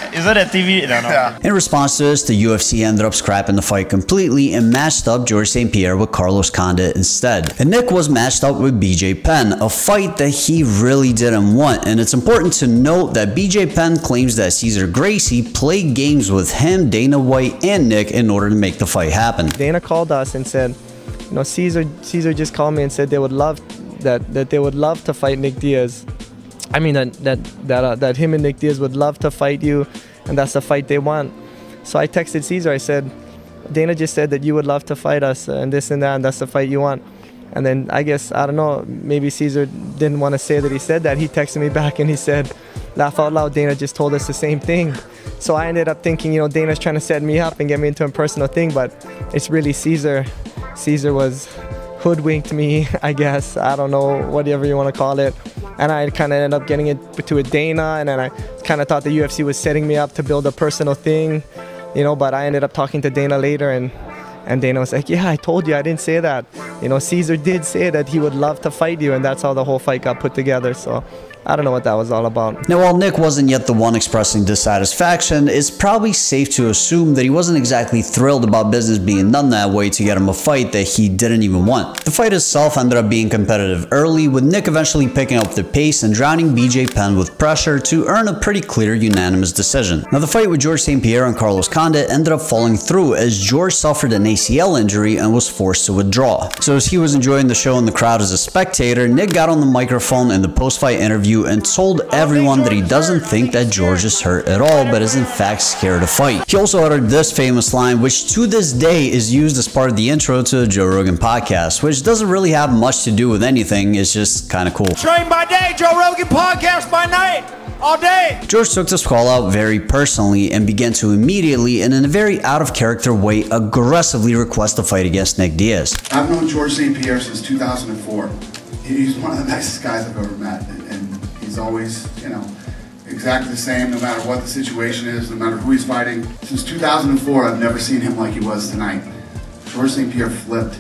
is, is that a T V? No, no. Yeah. In response to this, the U F C ended up scrapping the fight completely and matched up George Saint Pierre with Carlos Condit instead. And Nick was matched up with B J Penn, a fight that he really didn't want. And it's important to note that B J Penn claims that Cesar Gracie played games with him, Dana White, and Nick in order to make the fight happen. Dana called us and said, you know, Cesar, Cesar just called me and said they would love that that they would love to fight Nick Diaz. I mean that that that, uh, that him and Nick Diaz would love to fight you, and that's the fight they want. So I texted Cesar, I said, Dana just said that you would love to fight us and this and that, and that's the fight you want. And then I guess, I don't know, maybe Cesar didn't want to say that he said that. He texted me back and he said, laugh out loud, Dana just told us the same thing. So I ended up thinking, you know, Dana's trying to set me up and get me into a personal thing, but it's really Cesar. Cesar was hoodwinked me, I guess. I don't know, whatever you want to call it. And I kind of ended up getting it to a Dana, and then I kind of thought the U F C was setting me up to build a personal thing, you know, but I ended up talking to Dana later, and, and Dana was like, yeah, I told you, I didn't say that. You know, Cesar did say that he would love to fight you, and that's how the whole fight got put together, so I don't know what that was all about. Now, while Nick wasn't yet the one expressing dissatisfaction, it's probably safe to assume that he wasn't exactly thrilled about business being done that way to get him a fight that he didn't even want. The fight itself ended up being competitive early, with Nick eventually picking up the pace and drowning B J Penn with pressure to earn a pretty clear unanimous decision. Now, the fight with George Saint Pierre and Carlos Condit ended up falling through as George suffered an A C L injury and was forced to withdraw. So as he was enjoying the show in the crowd as a spectator, Nick got on the microphone in the post-fight interview and told everyone that he doesn't think that George is hurt at all, but is in fact scared to fight. He also uttered this famous line, which to this day is used as part of the intro to the Joe Rogan podcast, which doesn't really have much to do with anything. It's just kind of cool. Train by day, Joe Rogan podcast by night. All day. George took this call out very personally and began to immediately and in a very out of character way aggressively request a fight against Nick Diaz. I've known George Saint Pierre since two thousand four. He's one of the nicest guys I've ever met, and he's always, you know, exactly the same no matter what the situation is, no matter who he's fighting. Since two thousand four, I've never seen him like he was tonight. George Saint Pierre flipped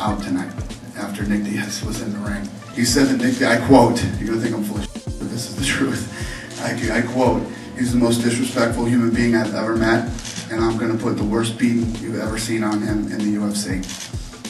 out tonight after Nick Diaz was in the ring. He said that Nick, I quote, you're gonna think I'm full of shit, but this is the truth. I, I quote, he's the most disrespectful human being I've ever met, and I'm gonna put the worst beating you've ever seen on him in the U F C.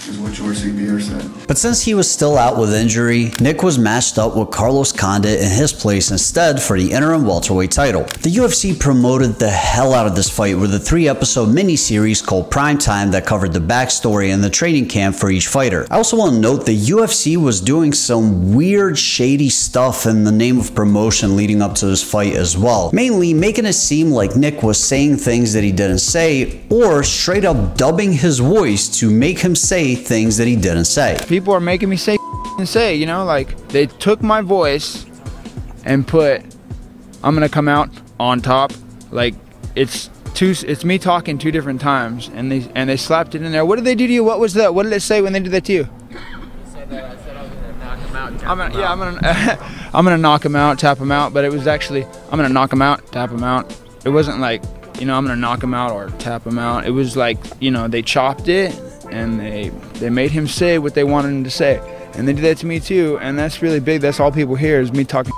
Is what George Saint Pierre said. But since he was still out with injury, Nick was matched up with Carlos Condit in his place instead for the interim welterweight title. The U F C promoted the hell out of this fight with a three-episode miniseries called Primetime that covered the backstory and the training camp for each fighter. I also want to note the U F C was doing some weird, shady stuff in the name of promotion leading up to this fight as well, mainly making it seem like Nick was saying things that he didn't say, or straight up dubbing his voice to make him say things that he didn't say. People are making me say and say, you know, like they took my voice and put, I'm gonna come out on top. Like it's two, it's me talking two different times, and they and they slapped it in there. What did they do to you? What was that? What did it say when they did that to you? Said that, I said I was gonna knock him out. I'm gonna, him yeah, out. I'm gonna, I'm gonna knock him out, tap him out. But it was actually, I'm gonna knock him out, tap him out. It wasn't like, you know, I'm gonna knock him out or tap him out. It was like, you know, they chopped it. And they they made him say what they wanted him to say, and they did that to me too, and that's really big. That's all people hear is me talking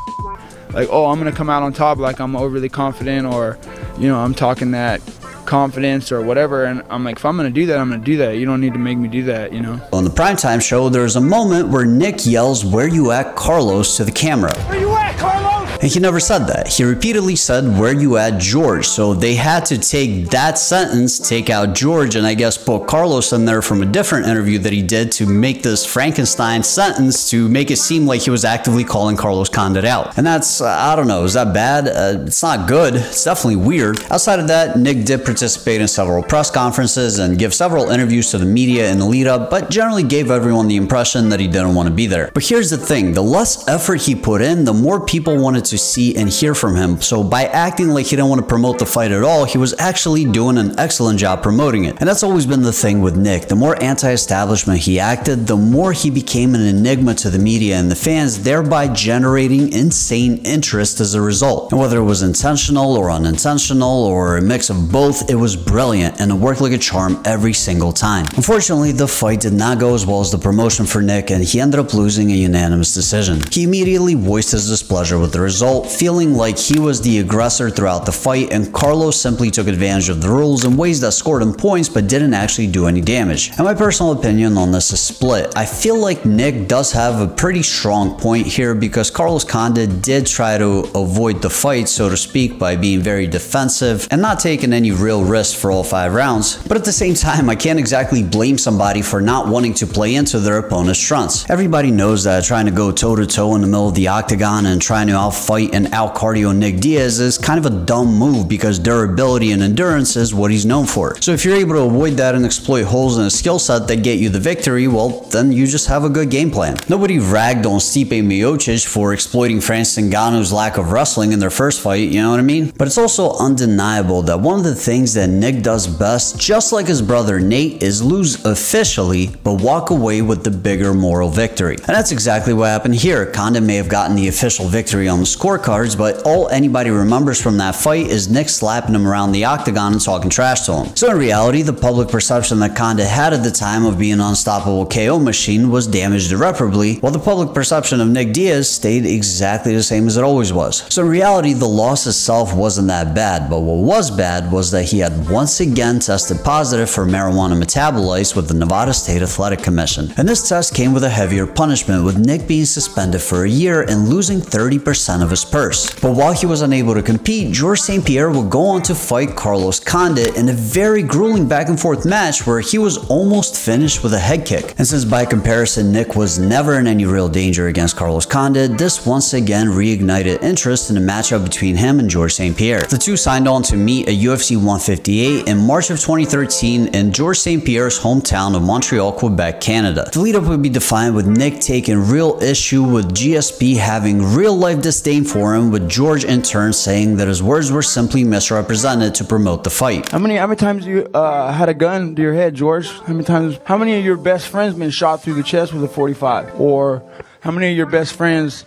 like, oh, I'm gonna come out on top, like I'm overly confident, or you know, I'm talking that confidence or whatever. And I'm like, if I'm gonna do that, I'm gonna do that. You don't need to make me do that, you know. On the Primetime show, there's a moment where Nick yells, "Where you at, Carlos?" to the camera. Where you at, Carlos? And he never said that. He repeatedly said, "Where you at, George?" So they had to take that sentence, take out George, and I guess put Carlos in there from a different interview that he did to make this Frankenstein sentence to make it seem like he was actively calling Carlos Condit out. And that's, uh, I don't know, is that bad? Uh, it's not good. It's definitely weird. Outside of that, Nick did participate in several press conferences and give several interviews to the media in the lead up, but generally gave everyone the impression that he didn't want to be there. But here's the thing, the less effort he put in, the more people wanted to see and hear from him. So by acting like he didn't want to promote the fight at all, he was actually doing an excellent job promoting it. And that's always been the thing with Nick. The more anti-establishment he acted, the more he became an enigma to the media and the fans, thereby generating insane interest as a result. And whether it was intentional or unintentional or a mix of both, it was brilliant and it worked like a charm every single time. Unfortunately, the fight did not go as well as the promotion for Nick, and he ended up losing a unanimous decision. He immediately voiced his displeasure with the result, feeling like he was the aggressor throughout the fight, and Carlos simply took advantage of the rules in ways that scored him points but didn't actually do any damage. And my personal opinion on this is split. I feel like Nick does have a pretty strong point here because Carlos Condit did try to avoid the fight, so to speak, by being very defensive and not taking any real risk for all five rounds. But at the same time, I can't exactly blame somebody for not wanting to play into their opponent's strengths. Everybody knows that trying to go toe-to-toe in the middle of the octagon and trying to outfight fight and out cardio Nick Diaz is kind of a dumb move because durability and endurance is what he's known for. So if you're able to avoid that and exploit holes in his skill set that get you the victory, well, then you just have a good game plan. Nobody ragged on Stipe Miocic for exploiting Francis Ngannou's lack of wrestling in their first fight, you know what I mean? But it's also undeniable that one of the things that Nick does best, just like his brother Nate, is lose officially, but walk away with the bigger moral victory. And that's exactly what happened here. Condit may have gotten the official victory on the scorecards, but all anybody remembers from that fight is Nick slapping him around the octagon and talking trash to him. So in reality, the public perception that Condit had at the time of being an unstoppable K O machine was damaged irreparably, while the public perception of Nick Diaz stayed exactly the same as it always was. So in reality, the loss itself wasn't that bad, but what was bad was that he had once again tested positive for marijuana metabolites with the Nevada State Athletic Commission. And this test came with a heavier punishment, with Nick being suspended for a year and losing thirty percent of his purse. But while he was unable to compete, George Saint Pierre would go on to fight Carlos Condit in a very grueling back and forth match where he was almost finished with a head kick. And since by comparison Nick was never in any real danger against Carlos Condit, this once again reignited interest in a matchup between him and George Saint Pierre. The two signed on to meet at U F C one fifty-eight in March of twenty thirteen in George Saint Pierre's hometown of Montreal, Quebec, Canada. The lead-up would be defined with Nick taking real issue with G S P having real-life disdain for him, with George in turn saying that his words were simply misrepresented to promote the fight. How many, how many times you uh, had a gun to your head, George? How many times? How many of your best friends been shot through the chest with a forty-five? Or how many of your best friends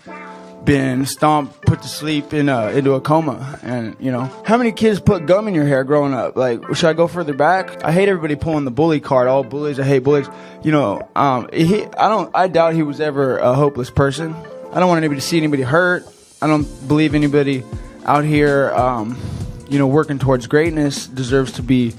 been stomped, put to sleep in a, into a coma? And, you know, how many kids put gum in your hair growing up? Like, should I go further back? I hate everybody pulling the bully card. All bullies, I hate bullies. You know, um, he, I don't, I doubt he was ever a hopeless person. I don't want anybody to see anybody hurt. I don't believe anybody out here, um, you know, working towards greatness deserves to be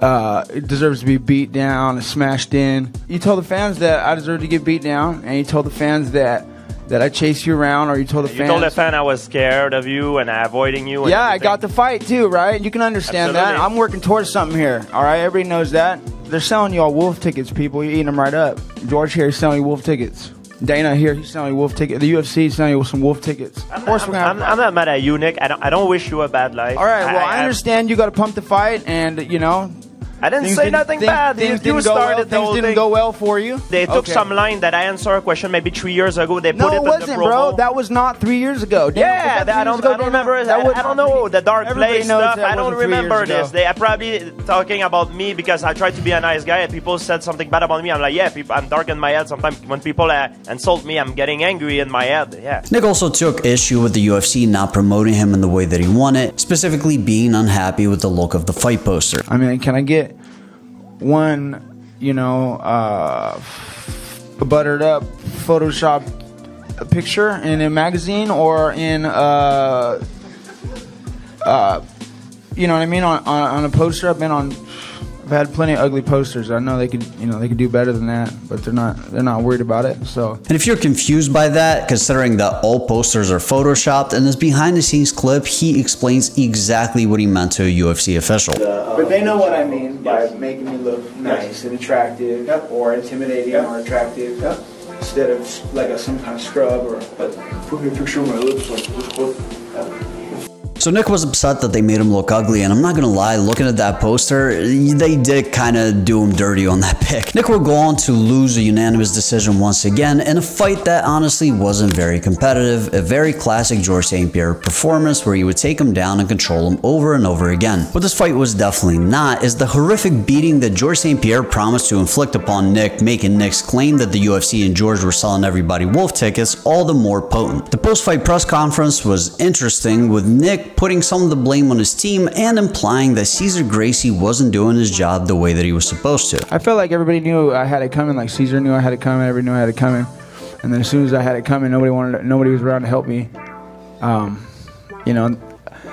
Uh, it deserves to be beat down and smashed in. You told the fans that I deserve to get beat down, and you told the fans that that I chased you around, or you told the fans. You told the fan I was scared of you and avoiding you. And yeah, everything. I got the fight too, right? You can understand. Absolutely. That. I'm working towards something here, all right? Everybody knows that. They're selling you all wolf tickets, people. You're eating them right up. George here is selling you wolf tickets. Dana here, he's selling you wolf tickets. The U F C is selling you some wolf tickets. I'm, of course I'm, we're gonna I'm, I'm not mad at you, Nick. I don't, I don't wish you a bad life. All right, well, I, I, I understand you got to pump the fight, and, you know, I didn't say nothing bad. Things didn't go well for you. They took some line that I answered a question maybe three years ago. They put it on the promo. No, it wasn't, bro. That was not three years ago. Yeah, I don't remember. I don't know the dark place stuff. I don't remember this. They are probably talking about me because I tried to be a nice guy and people said something bad about me. I'm like, yeah, I'm dark in my head. Sometimes when people uh, insult me, I'm getting angry in my head. Yeah. Nick also took issue with the U F C not promoting him in the way that he wanted, specifically being unhappy with the look of the fight poster. I mean, can I get one, you know, uh, buttered up, photoshopped a picture in a magazine or in, uh, uh, you know what I mean, on, on, on a poster. I've been on, I've had plenty of ugly posters. I know they could, you know, they could do better than that, but they're not, they're not worried about it. So, and if you're confused by that, considering that all posters are photoshopped, in this behind-the-scenes clip, he explains exactly what he meant to a U F C official. Uh, but they know what I mean by yes. making me look nice yes. and attractive, yep. or intimidating yep. or attractive, yep. instead of like a some kind of scrub or but put me a picture of my lips like this. So Nick was upset that they made him look ugly, and I'm not gonna lie, looking at that poster, they did kinda do him dirty on that pick. Nick would go on to lose a unanimous decision once again in a fight that honestly wasn't very competitive, a very classic George Saint Pierre performance where he would take him down and control him over and over again. What this fight was definitely not is the horrific beating that George Saint Pierre promised to inflict upon Nick, making Nick's claim that the U F C and George were selling everybody wolf tickets all the more potent. The post-fight press conference was interesting, with Nick putting some of the blame on his team and implying that Cesar Gracie wasn't doing his job the way that he was supposed to. I felt like everybody knew I had it coming, like Cesar knew I had it coming, everybody knew I had it coming. And then as soon as I had it coming, nobody wanted, nobody was around to help me. Um, you know,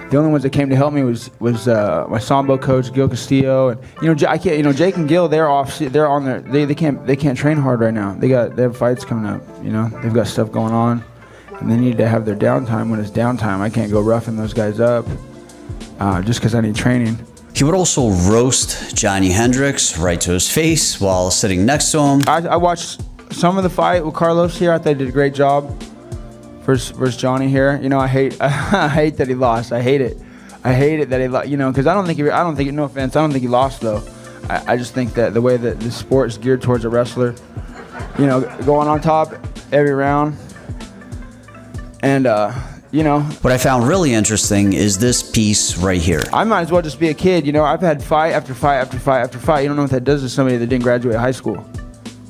the only ones that came to help me was was uh, my Sambo coach, Gil Castillo, and you know I can't, you know Jake and Gil, they're off, they're on their, they they can't they can't train hard right now. They got they have fights coming up, you know, they've got stuff going on. And they need to have their downtime when it's downtime. I can't go roughing those guys up uh, just because I need training. He would also roast Johnny Hendricks right to his face while sitting next to him. I, I watched some of the fight with Carlos here. I thought he did a great job versus, versus Johnny here. You know, I hate, I hate that he lost. I hate it. I hate it that he lost. You know, because I don't think he, I don't think, no offense, I don't think he lost though. I, I just think that the way that the sport is geared towards a wrestler, you know, going on top every round. And, uh, you know. What I found really interesting is this piece right here. I might as well just be a kid. You know, I've had fight after fight after fight after fight. You don't know what that does to somebody that didn't graduate high school.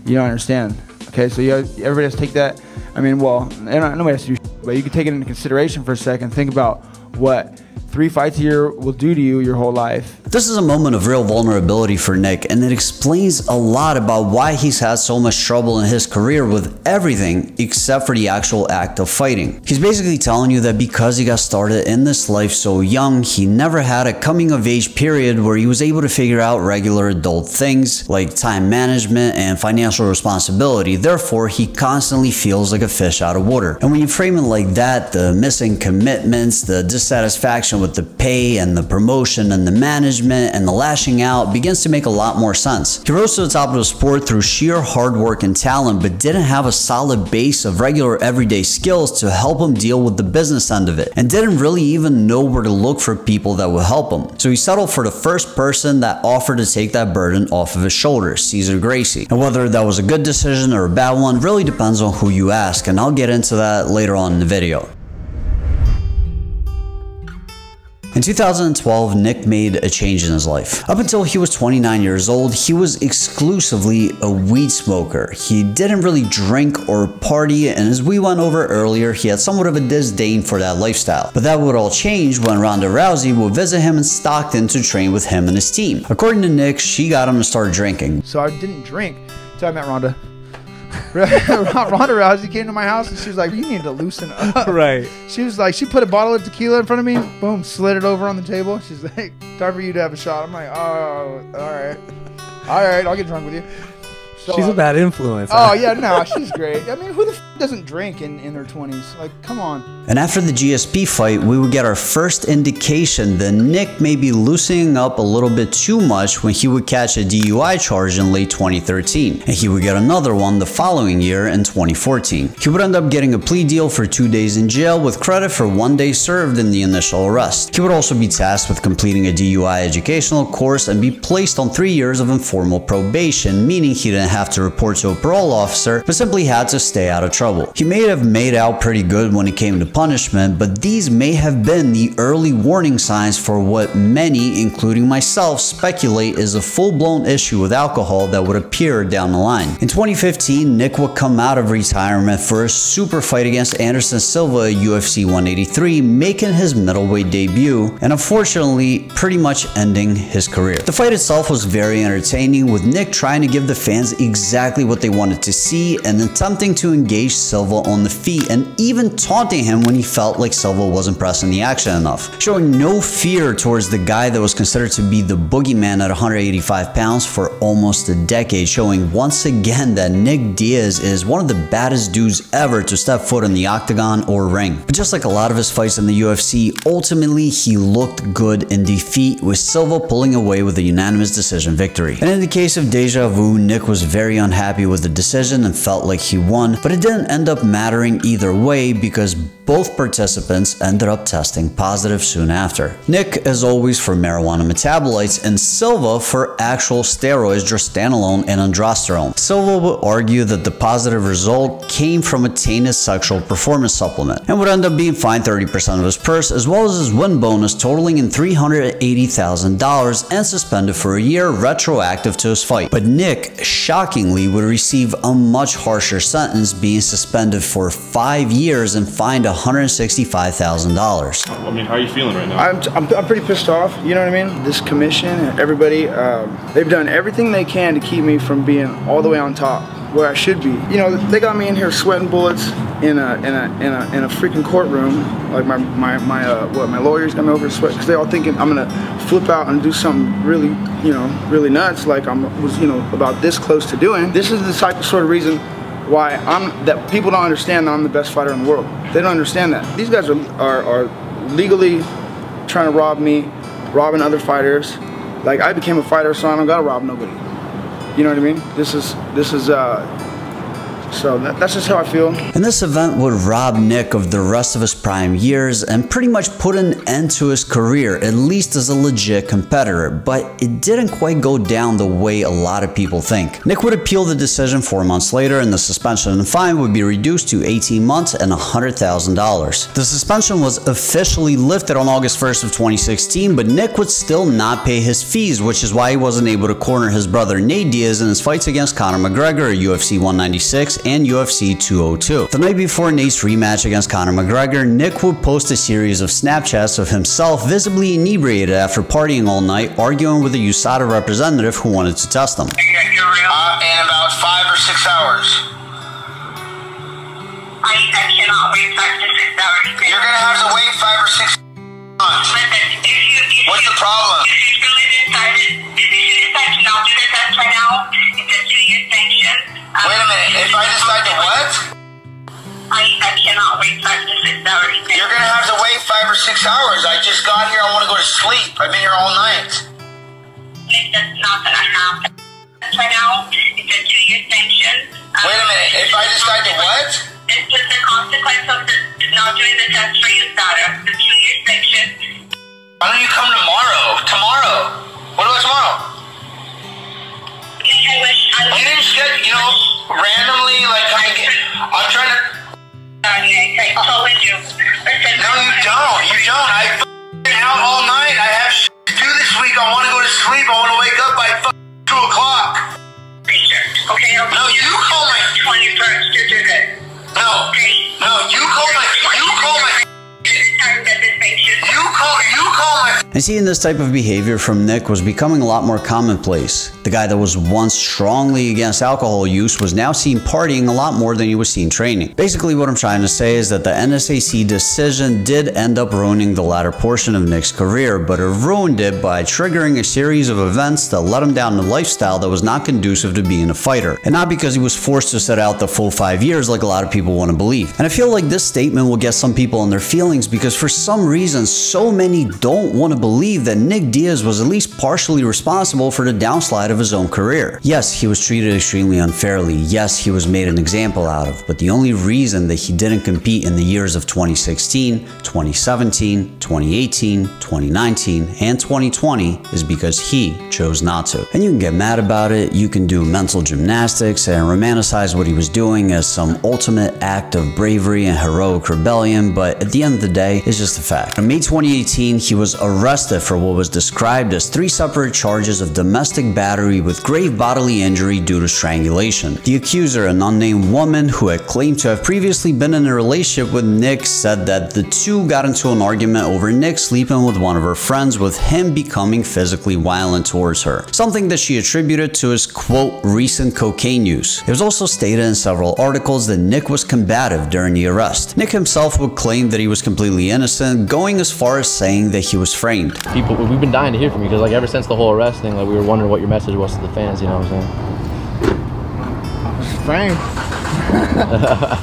You don't understand. Okay, so you, everybody has to take that. I mean, well, nobody has to do shit but you can take it into consideration for a second. Think about what three fights a year will do to you your whole life. This is a moment of real vulnerability for Nick, and it explains a lot about why he's had so much trouble in his career with everything except for the actual act of fighting. He's basically telling you that because he got started in this life so young, he never had a coming of age period where he was able to figure out regular adult things like time management and financial responsibility. Therefore, he constantly feels like a fish out of water. And when you frame it like that, the missing commitments, the dissatisfaction with with the pay and the promotion and the management and the lashing out begins to make a lot more sense. He rose to the top of the sport through sheer hard work and talent, but didn't have a solid base of regular everyday skills to help him deal with the business end of it, and didn't really even know where to look for people that would help him. So he settled for the first person that offered to take that burden off of his shoulders, Cesar Gracie. And whether that was a good decision or a bad one really depends on who you ask, and I'll get into that later on in the video. In two thousand twelve, Nick made a change in his life. Up until he was twenty-nine years old, he was exclusively a weed smoker. He didn't really drink or party, and as we went over earlier, he had somewhat of a disdain for that lifestyle. But that would all change when Ronda Rousey would visit him in Stockton to train with him and his team. According to Nick, she got him to start drinking. So I didn't drink until I met Ronda. Ronda Rousey came to my house and she was like, you need to loosen up. Right. She was like, she put a bottle of tequila in front of me, boom, slid it over on the table. She's like, time for you to have a shot. I'm like, oh, all right. All right, I'll get drunk with you. So, she's uh, a bad influence. Oh, yeah, no, she's great. I mean, who the f doesn't drink in, in their twenties? Like, come on. And after the G S P fight, we would get our first indication that Nick may be loosening up a little bit too much when he would catch a D U I charge in late twenty thirteen, and he would get another one the following year in twenty fourteen. He would end up getting a plea deal for two days in jail with credit for one day served in the initial arrest. He would also be tasked with completing a D U I educational course and be placed on three years of informal probation, meaning he didn't have to report to a parole officer, but simply had to stay out of trouble. He may have made out pretty good when it came to punishment, but these may have been the early warning signs for what many, including myself, speculate is a full-blown issue with alcohol that would appear down the line. In twenty fifteen, Nick would come out of retirement for a super fight against Anderson Silva at U F C one eighty-three, making his middleweight debut, and unfortunately, pretty much ending his career. The fight itself was very entertaining, with Nick trying to give the fans exactly what they wanted to see, and attempting to engage Silva on the feet, and even taunting him when he felt like Silva wasn't pressing the action enough, showing no fear towards the guy that was considered to be the boogeyman at one hundred eighty-five pounds for almost a decade, showing once again that Nick Diaz is one of the baddest dudes ever to step foot in the octagon or ring. But just like a lot of his fights in the U F C, ultimately he looked good in defeat, with Silva pulling away with a unanimous decision victory. And in the case of Deja Vu, Nick was very unhappy with the decision and felt like he won, but it didn't end up mattering either way because both participants ended up testing positive soon after. Nick, as always, for marijuana metabolites, and Silva for actual steroids, drostanolone and androsterone. Silva would argue that the positive result came from a tainted sexual performance supplement, and would end up being fined thirty percent of his purse, as well as his win bonus totaling in three hundred eighty thousand dollars, and suspended for a year retroactive to his fight. But Nick, shockingly, would receive a much harsher sentence, being suspended for five years and fined one hundred sixty-five thousand dollars. I mean, how are you feeling right now? I'm, I'm, I'm pretty pissed off, you know what I mean? This commission and everybody, um, they've done everything they can to keep me from being all the way on top, where I should be. You know, they got me in here sweating bullets in a, in a, in a, in a freaking courtroom. Like my, my, my uh, what, my lawyers got me over sweating, because they're all thinking I'm gonna flip out and do something really, you know, really nuts, like I was, you know, about this close to doing. This is the type of sort of reason why I'm, that people don't understand that I'm the best fighter in the world. They don't understand that. These guys are, are, are legally trying to rob me, robbing other fighters. Like, I became a fighter, so I don't gotta rob nobody. You know what I mean? This is, this is, uh, so that, that's just how I feel. And this event would rob Nick of the rest of his prime years and pretty much put an end to his career, at least as a legit competitor, but it didn't quite go down the way a lot of people think. Nick would appeal the decision four months later, and the suspension and fine would be reduced to eighteen months and one hundred thousand dollars. The suspension was officially lifted on August first of twenty sixteen, but Nick would still not pay his fees, which is why he wasn't able to corner his brother Nate Diaz in his fights against Conor McGregor at U F C one ninety-six and U F C two oh two. The night before Nate's rematch against Conor McGregor, Nick would post a series of Snapchats of himself visibly inebriated after partying all night, arguing with a U S A D A representative who wanted to test him. Uh, in about five or six hours. I, I cannot wait five to six hours. You're going to have to wait five or six months. But then if you, if What's you, the problem? If you really decide to not do the test right now, it's a two-year sanction. Um, wait a minute. If I decide to what? I, I cannot wait five to six hours. You're going to have to wait five or six hours. I just got here. I want to go to sleep. I've been here all night. Nick, that's not that I have to. Right now, it's a two-year sanction. Um, Wait a minute, if I decide to what? It's just the consequence of the, not doing the test for you, daughter. The two-year sanction. Why don't you come tomorrow? Tomorrow? What about tomorrow? I wish I was... You didn't get, you know, randomly, like, I get... I'm trying to... Sorry, I told you. Listen, no, you don't. You don't. I've been out all night. I have shit to do this week. I want to go to sleep. I want to wake up by two o'clock. Okay, okay. No, you call my twenty-first to do this. No. Okay. No, you call my you call my You call you call my And seeing this type of behavior from Nick was becoming a lot more commonplace. The guy that was once strongly against alcohol use was now seen partying a lot more than he was seen training. Basically what I'm trying to say is that the N S A C decision did end up ruining the latter portion of Nick's career, but it ruined it by triggering a series of events that let him down to a lifestyle that was not conducive to being a fighter, and not because he was forced to set out the full five years like a lot of people want to believe. And I feel like this statement will get some people in their feelings because for some reason so many don't want to believe that Nick Diaz was at least partially responsible for the downslide of his own career. Yes, he was treated extremely unfairly. Yes, he was made an example out of, but the only reason that he didn't compete in the years of twenty sixteen, twenty seventeen, twenty eighteen, twenty nineteen, and twenty twenty is because he chose not to. And you can get mad about it, you can do mental gymnastics and romanticize what he was doing as some ultimate act of bravery and heroic rebellion, but at the end of the day, it's just a fact. In May twenty eighteen, he was arrested for what was described as three separate charges of domestic battery with grave bodily injury due to strangulation. The accuser, an unnamed woman who had claimed to have previously been in a relationship with Nick, said that the two got into an argument over Nick sleeping with one of her friends, with him becoming physically violent towards her, something that she attributed to his, quote, recent cocaine use. It was also stated in several articles that Nick was combative during the arrest. Nick himself would claim that he was completely innocent, going as far as saying that he was framed. People, we've been dying to hear from you because, like, ever since the whole arrest thing, like, we were wondering what your message was to the fans. You know what I'm saying? Frank.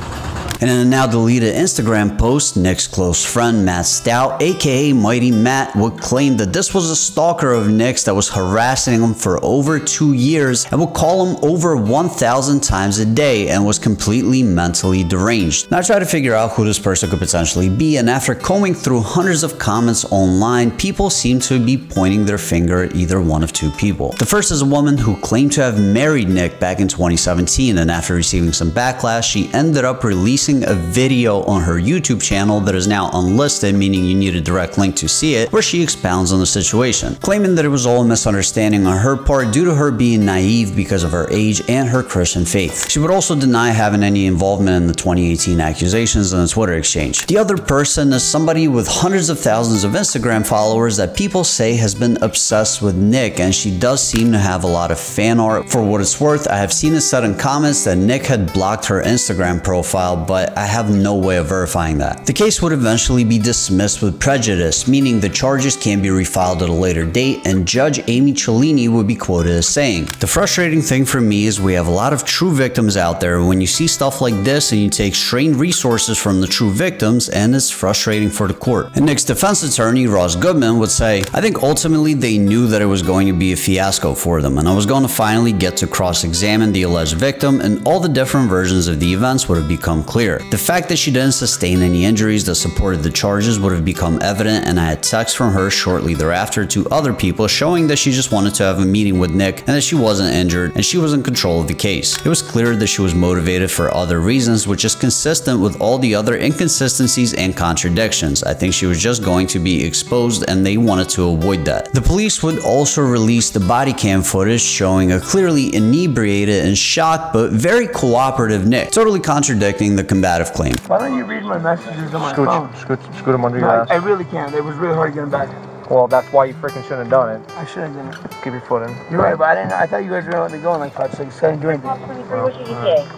And in a now deleted Instagram post, Nick's close friend Matt Stout, aka Mighty Matt, would claim that this was a stalker of Nick's that was harassing him for over two years and would call him over one thousand times a day and was completely mentally deranged. Now I tried to figure out who this person could potentially be, and after combing through hundreds of comments online, people seem to be pointing their finger at either one of two people. The first is a woman who claimed to have married Nick back in twenty seventeen, and after receiving some backlash, she ended up releasing a video on her YouTube channel that is now unlisted, meaning you need a direct link to see it, where she expounds on the situation, claiming that it was all a misunderstanding on her part due to her being naive because of her age and her Christian faith. She would also deny having any involvement in the twenty eighteen accusations in the Twitter exchange. The other person is somebody with hundreds of thousands of Instagram followers that people say has been obsessed with Nick, and she does seem to have a lot of fan art. For what it's worth, I have seen it said in comments that Nick had blocked her Instagram profile, but I have no way of verifying that. The case would eventually be dismissed with prejudice, meaning the charges can be refiled at a later date, and Judge Amy Cellini would be quoted as saying, "The frustrating thing for me is we have a lot of true victims out there, and when you see stuff like this and you take strained resources from the true victims, and it's frustrating for the court." And Nick's defense attorney, Ross Goodman, would say, "I think ultimately they knew that it was going to be a fiasco for them, and I was going to finally get to cross-examine the alleged victim, and all the different versions of the events would have become clear." year. The fact that she didn't sustain any injuries that supported the charges would have become evident, and I had texts from her shortly thereafter to other people showing that she just wanted to have a meeting with Nick and that she wasn't injured and she was in control of the case. It was clear that she was motivated for other reasons, which is consistent with all the other inconsistencies and contradictions. I think she was just going to be exposed and they wanted to avoid that. The police would also release the body cam footage showing a clearly inebriated and shocked but very cooperative Nick, totally contradicting the combative claim. Why don't you read my messages on my scoot, phone? Scoot, scoot them under no, your ass. I really can't. It was really hard getting back. Well, that's why you freaking shouldn't have done it. I shouldn't have done it. Keep your foot in. You're right, right but I didn't. I thought you guys were going to let me go in like five seconds. I didn't do anything. What did you say?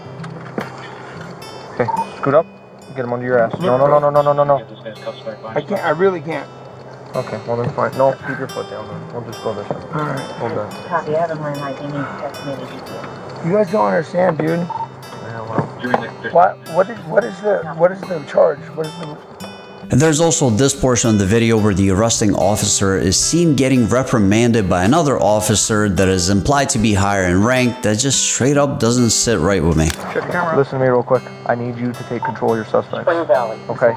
Okay, scoot up. Get them under your ass. No, no, no, no, no, no, no, no. I can't. I really can't. Okay, well then fine. No, keep your foot down then. We'll just go this way. Alright. Hold on. Copy, I haven't learned how you need to text me to D P S. You guys don't understand, dude. Yeah, well. What, what, is, what, is the, what is the charge? What is the... And there's also this portion of the video where the arresting officer is seen getting reprimanded by another officer that is implied to be higher in rank. That just straight up doesn't sit right with me. Listen to me real quick. I need you to take control of your suspects. Spring Valley. Okay.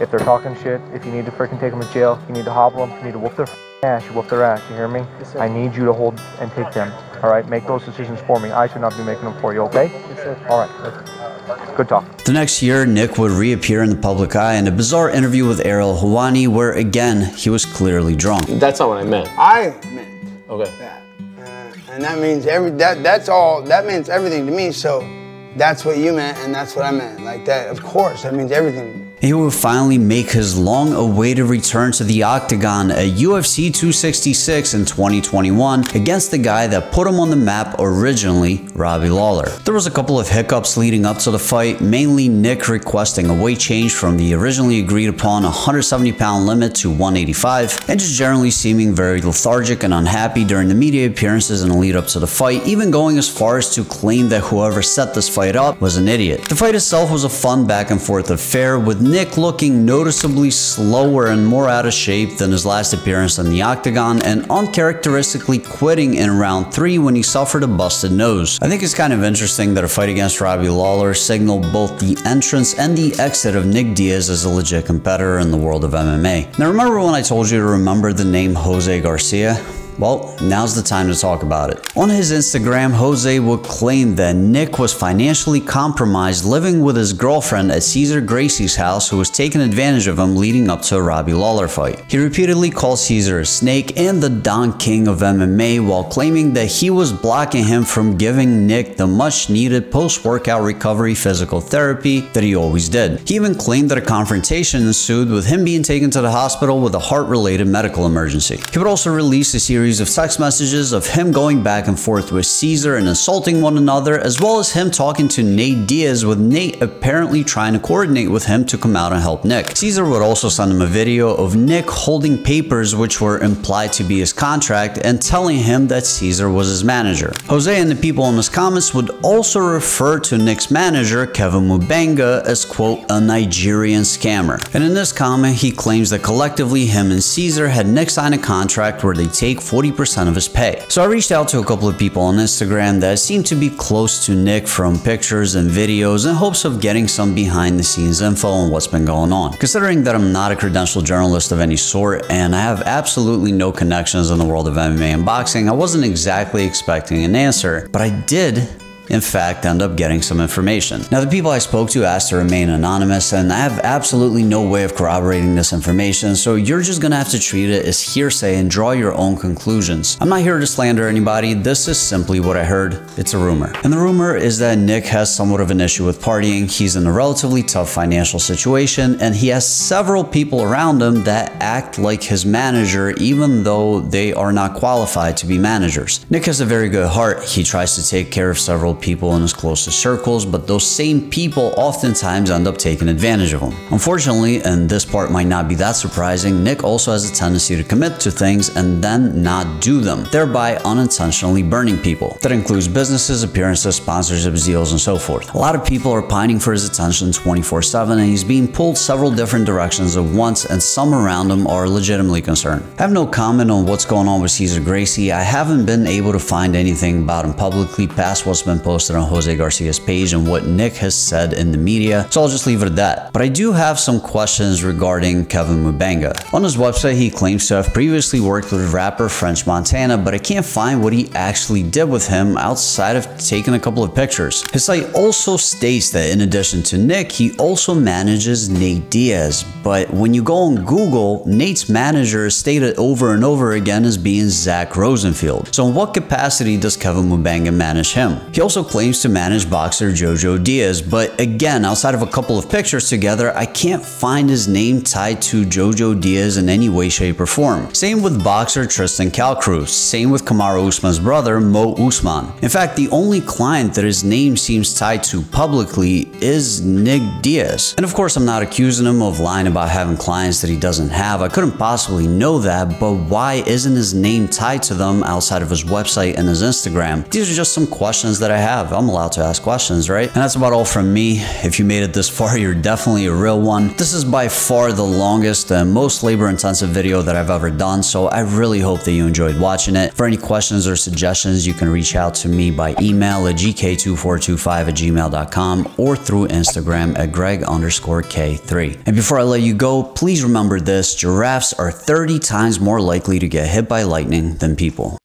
If they're talking shit, if you need to freaking take them to jail, you need to hobble them, you need to whoop their ass, you whoop their ass, you hear me? Yes, I need you to hold and take them, all right? Make those decisions for me. I should not be making them for you, okay? Yes, all right, good talk. The next year, Nick would reappear in the public eye in a bizarre interview with Errol Hawani, where again, he was clearly drunk. That's not what I meant. I meant okay. that. Uh, and that means every, that, that's all, that means everything to me, so that's what you meant and that's what I meant. Like that, of course, that means everything to me. He would finally make his long-awaited return to the octagon at U F C two sixty-six in twenty twenty-one against the guy that put him on the map originally, Robbie Lawler. There was a couple of hiccups leading up to the fight, mainly Nick requesting a weight change from the originally agreed upon one hundred seventy pound limit to one eighty-five, and just generally seeming very lethargic and unhappy during the media appearances in the lead up to the fight, even going as far as to claim that whoever set this fight up was an idiot. The fight itself was a fun back-and-forth affair, with Nick looking noticeably slower and more out of shape than his last appearance in the octagon, and uncharacteristically quitting in round three when he suffered a busted nose. I think it's kind of interesting that a fight against Robbie Lawler signaled both the entrance and the exit of Nick Diaz as a legit competitor in the world of M M A. Now remember when I told you to remember the name Jose Garcia? Well, now's the time to talk about it. On his Instagram, Jose would claim that Nick was financially compromised, living with his girlfriend at Cesar Gracie's house, who was taking advantage of him leading up to a Robbie Lawler fight. He repeatedly called Cesar a snake and the Don King of M M A, while claiming that he was blocking him from giving Nick the much needed post-workout recovery physical therapy that he always did. He even claimed that a confrontation ensued, with him being taken to the hospital with a heart-related medical emergency. He would also release a series of text messages of him going back and forth with Cesar and insulting one another, as well as him talking to Nate Diaz, with Nate apparently trying to coordinate with him to come out and help Nick. Cesar would also send him a video of Nick holding papers which were implied to be his contract and telling him that Cesar was his manager. Jose and the people in his comments would also refer to Nick's manager, Kevin Mubanga, as quote, a Nigerian scammer. And in this comment, he claims that collectively him and Cesar had Nick sign a contract where they take forty percent of his pay. So I reached out to a couple of people on Instagram that seemed to be close to Nick from pictures and videos in hopes of getting some behind the scenes info on what's been going on. Considering that I'm not a credentialed journalist of any sort and I have absolutely no connections in the world of M M A and boxing, I wasn't exactly expecting an answer, but I did in fact end up getting some information. Now the people I spoke to asked to remain anonymous, and I have absolutely no way of corroborating this information, so you're just gonna have to treat it as hearsay and draw your own conclusions. I'm not here to slander anybody, this is simply what I heard. It's a rumor. And the rumor is that Nick has somewhat of an issue with partying, he's in a relatively tough financial situation, and he has several people around him that act like his manager even though they are not qualified to be managers. Nick has a very good heart, he tries to take care of several people in his closest circles, but those same people oftentimes end up taking advantage of him. Unfortunately, and this part might not be that surprising, Nick also has a tendency to commit to things and then not do them, thereby unintentionally burning people. That includes businesses, appearances, sponsorship deals, and so forth. A lot of people are pining for his attention twenty-four seven, and he's being pulled several different directions at once, and some around him are legitimately concerned. I have no comment on what's going on with Cesar Gracie. I haven't been able to find anything about him publicly past what's been posted on Jose Garcia's page and what Nick has said in the media, so I'll just leave it at that. But I do have some questions regarding Kevin Mubanga. On his website, he claims to have previously worked with rapper French Montana, but I can't find what he actually did with him outside of taking a couple of pictures. His site also states that in addition to Nick, he also manages Nate Diaz, but when you go on Google, Nate's manager is stated over and over again as being Zach Rosenfield. So in what capacity does Kevin Mubanga manage him? He also claims to manage boxer Jojo Diaz, but again, outside of a couple of pictures together, I can't find his name tied to Jojo Diaz in any way, shape, or form. Same with boxer Tristan Calcruz, same with Kamaru Usman's brother, Mo Usman. In fact, the only client that his name seems tied to publicly is Nick Diaz. And of course, I'm not accusing him of lying about having clients that he doesn't have. I couldn't possibly know that, but why isn't his name tied to them outside of his website and his Instagram? These are just some questions that I have. I'm allowed to ask questions, right? And that's about all from me. If you made it this far, you're definitely a real one. This is by far the longest and most labor-intensive video that I've ever done, so I really hope that you enjoyed watching it. For any questions or suggestions, you can reach out to me by email at g k two four two five at gmail dot com or through Instagram at greg underscore k3. And before I let you go, please remember this: giraffes are thirty times more likely to get hit by lightning than people.